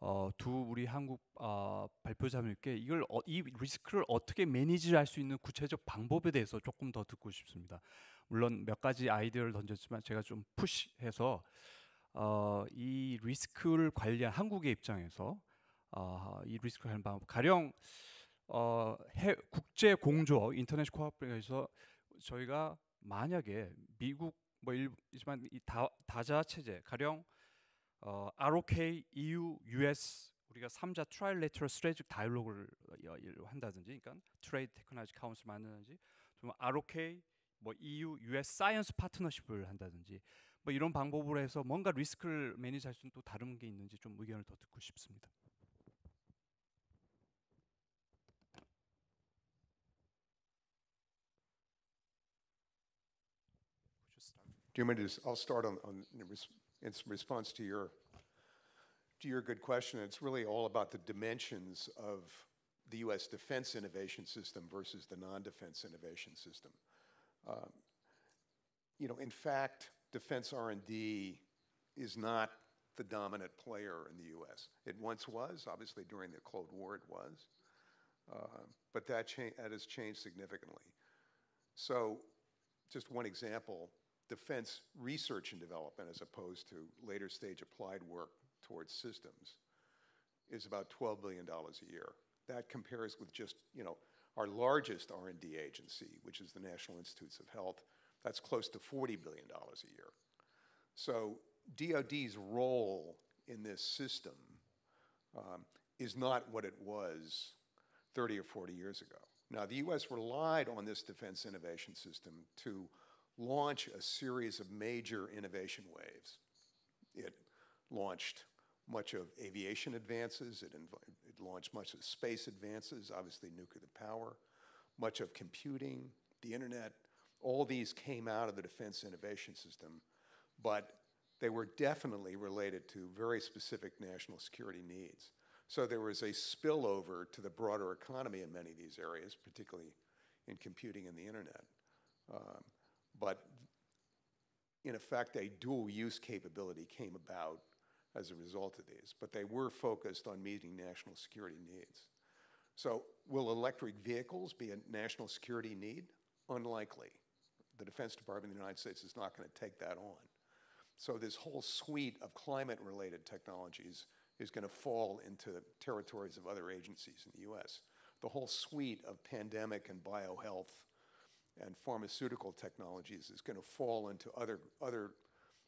어, 두 우리 한국 어, 발표자님께 이걸 어, 이 리스크를 어떻게 매니지할 수 있는 구체적 방법에 대해서 조금 더 듣고 싶습니다. 물론 몇 가지 아이디어를 던졌지만 제가 좀 푸시해서 어, 이 리스크를 관리한 한국의 입장에서 어, 이 리스크를 관리하는 방법 가령 어, 해, 국제 공조 인터넷 코어프레이션에서 저희가 만약에 미국 뭐 일지만 이 다, 다자 체제 가령 어, 알 오 케이, 이 유, 유 에스 우리가 삼자 트라이레터럴 스트레직 다이얼로그를 한다든지 그러니까 트레이드 테크놀로지 카운슬 만든다든지 좀 알 오 케이, 뭐 이 유, 유 에스 사이언스 파트너십을 한다든지 뭐 이런 방법으로 해서 뭔가 리스크를 매니지할 수 있는 또 다른 게 있는지 좀 의견을 더 듣고 싶습니다. Do you want me to? I'll start on, on in response to your to your good question. It's really all about the dimensions of the U S defense innovation system versus the non-defense innovation system. Um, you know, in fact, defense R and D is not the dominant player in the U S It once was, obviously during the Cold War it was. Uh, but that, cha that has changed significantly. So just one example, defense research and development as opposed to later stage applied work towards systems is about twelve billion dollars a year. That compares with just, you know, our largest R and D agency, which is the National Institutes of Health. That's close to forty billion dollars a year. So D O D's role in this system um, is not what it was thirty or forty years ago. Now, the U S relied on this defense innovation system to launch a series of major innovation waves. It launched much of aviation advances. It, it launched much of space advances, obviously nuclear power, much of computing, the internet. All these came out of the defense innovation system, but they were definitely related to very specific national security needs. So there was a spillover to the broader economy in many of these areas, particularly in computing and the internet. Um, but in effect, a dual use capability came about as a result of these, but they were focused on meeting national security needs. So will electric vehicles be a national security need? Unlikely. The Defense Department of the United States is not going to take that on. So this whole suite of climate-related technologies is going to fall into the territories of other agencies in the U S. The whole suite of pandemic and biohealth and pharmaceutical technologies is going to fall into other, other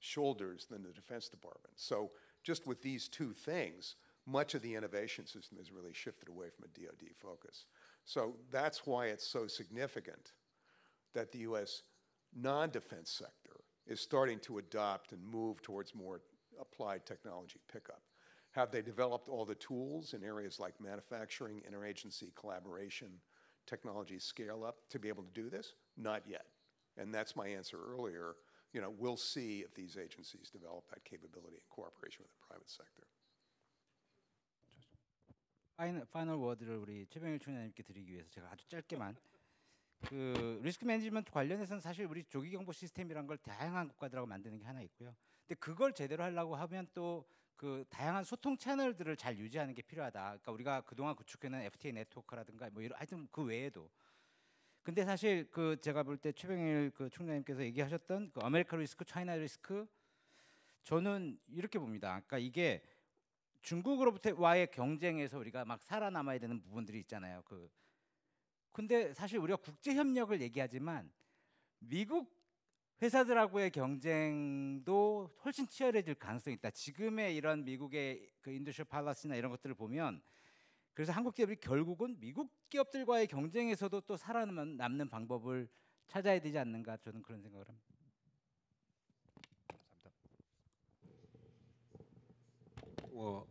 shoulders than the Defense Department. So just with these two things, much of the innovation system has really shifted away from a D O D focus. So that's why it's so significant that the U S non-defense sector is starting to adopt and move towards more applied technology pickup. Have they developed all the tools in areas like manufacturing, interagency collaboration, technology scale-up to be able to do this? Not yet. And that's my answer earlier. You know, we'll see if these agencies develop that capability in cooperation with the private sector. Final, final word를 우리 최병일 총장님께 드리기 위해서 제가 아주 짧게만 그 리스크 매니지먼트 관련해서는 사실 우리 조기 경보 시스템이란 걸 다양한 국가들하고 만드는 게 하나 있고요. 근데 그걸 제대로 하려고 하면 또 그 다양한 소통 채널들을 잘 유지하는 게 필요하다. 그러니까 우리가 그동안 구축해낸 에프티에이 네트워크라든가 뭐 이런 하여튼 그 외에도. 근데 사실 그 제가 볼 때 최병일 그 총장님께서 얘기하셨던 그 아메리카 리스크, 차이나 리스크 저는 이렇게 봅니다. 그러니까 이게 중국으로부터와의 경쟁에서 우리가 막 살아남아야 되는 부분들이 있잖아요. 그 근데 사실 우리가 국제 협력을 얘기하지만 미국 회사들하고의 경쟁도 훨씬 치열해질 가능성이 있다. 지금의 이런 미국의 그 인더스트리얼 팔러시나 이런 것들을 보면 그래서 한국 기업이 결국은 미국 기업들과의 경쟁에서도 또 살아남는 방법을 찾아야 되지 않는가 저는 그런 생각을 합니다. Well,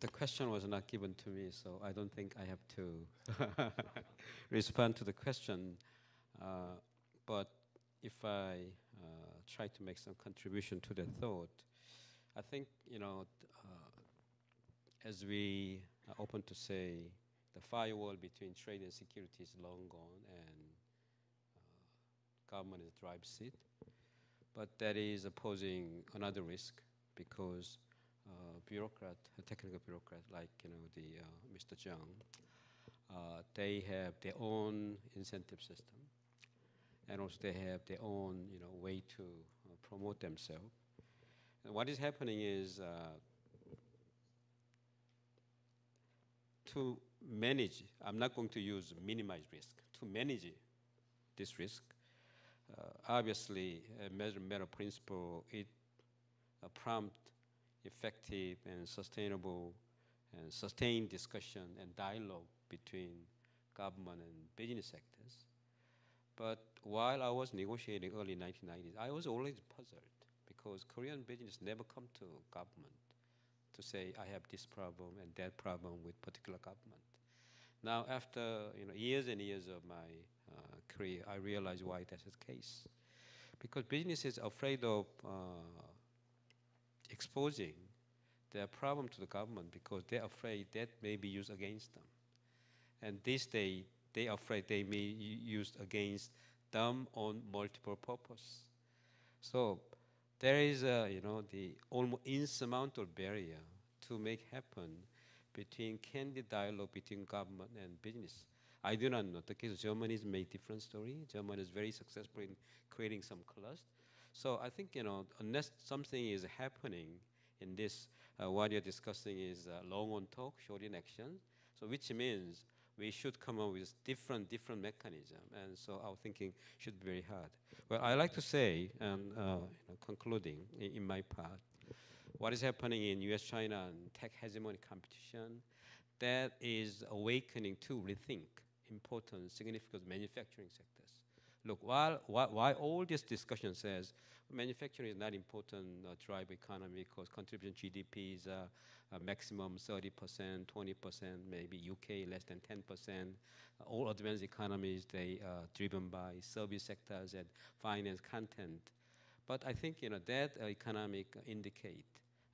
the question was not given to me, so I don't think I have to respond to the question. Uh, but if I uh, try to make some contribution to that thought, I think, you know, uh, as we are open to say, the firewall between trade and security is long gone and uh, government is driver's seat. But that is posing another risk because uh, bureaucrat, a technical bureaucrat like, you know, the uh, Mister Jung, uh, they have their own incentive system. And also they have their own, you know, way to uh, promote themselves. And what is happening is uh, to manage, I'm not going to use minimize risk, to manage this risk, uh, obviously a measure, matter principle, it uh, prompt effective and sustainable and sustained discussion and dialogue between government and business sectors. But while I was negotiating early nineteen nineties, I was always puzzled because Korean business never come to government to say, I have this problem and that problem with particular government. Now, after you know, years and years of my uh, career, I realized why that's the case. Because business is afraid of uh, exposing their problem to the government because they're afraid that may be used against them. And this day, they are afraid they may be used against them on multiple purpose. So there is a, you know, the almost insurmountable barrier to make happen between candid dialogue between government and business. I do not know. The case of Germany is a different story. Germany is very successful in creating some clusters. So I think, you know, unless something is happening in this, uh, what you're discussing is uh, long on talk, short in action. So which means we should come up with different, different mechanism. And so our thinking should be very hard. Well, I like to say, and uh, you know, concluding in, in my part, what is happening in U S China and tech hegemony competition, that is awakening to rethink important, significant manufacturing sectors. Look, while, while, while all this discussion says manufacturing is not important uh, drive economy because contribution G D P is uh, a maximum thirty percent, twenty percent, maybe U K less than ten percent. Uh, all advanced economies, they are driven by service sectors and finance content. But I think, you know, that uh, economic indicate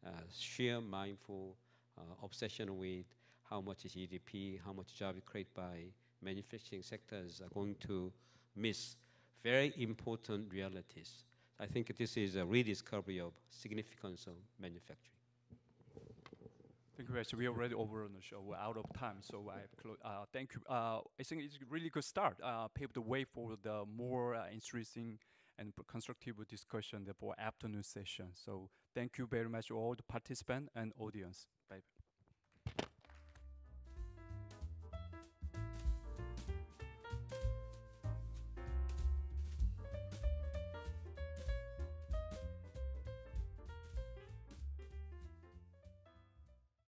uh, sheer mindful uh, obsession with how much is G D P, how much jobs created by manufacturing sectors are going to miss very important realities. I think this is a rediscovery of significance of manufacturing. Thank you very much. We are already over on the show. We're out of time, so I uh, thank you. Uh, I think it's a really good start. Uh, paved the way for the more uh, interesting and constructive discussion for afternoon session. So thank you very much, all the participants and audience. Bye.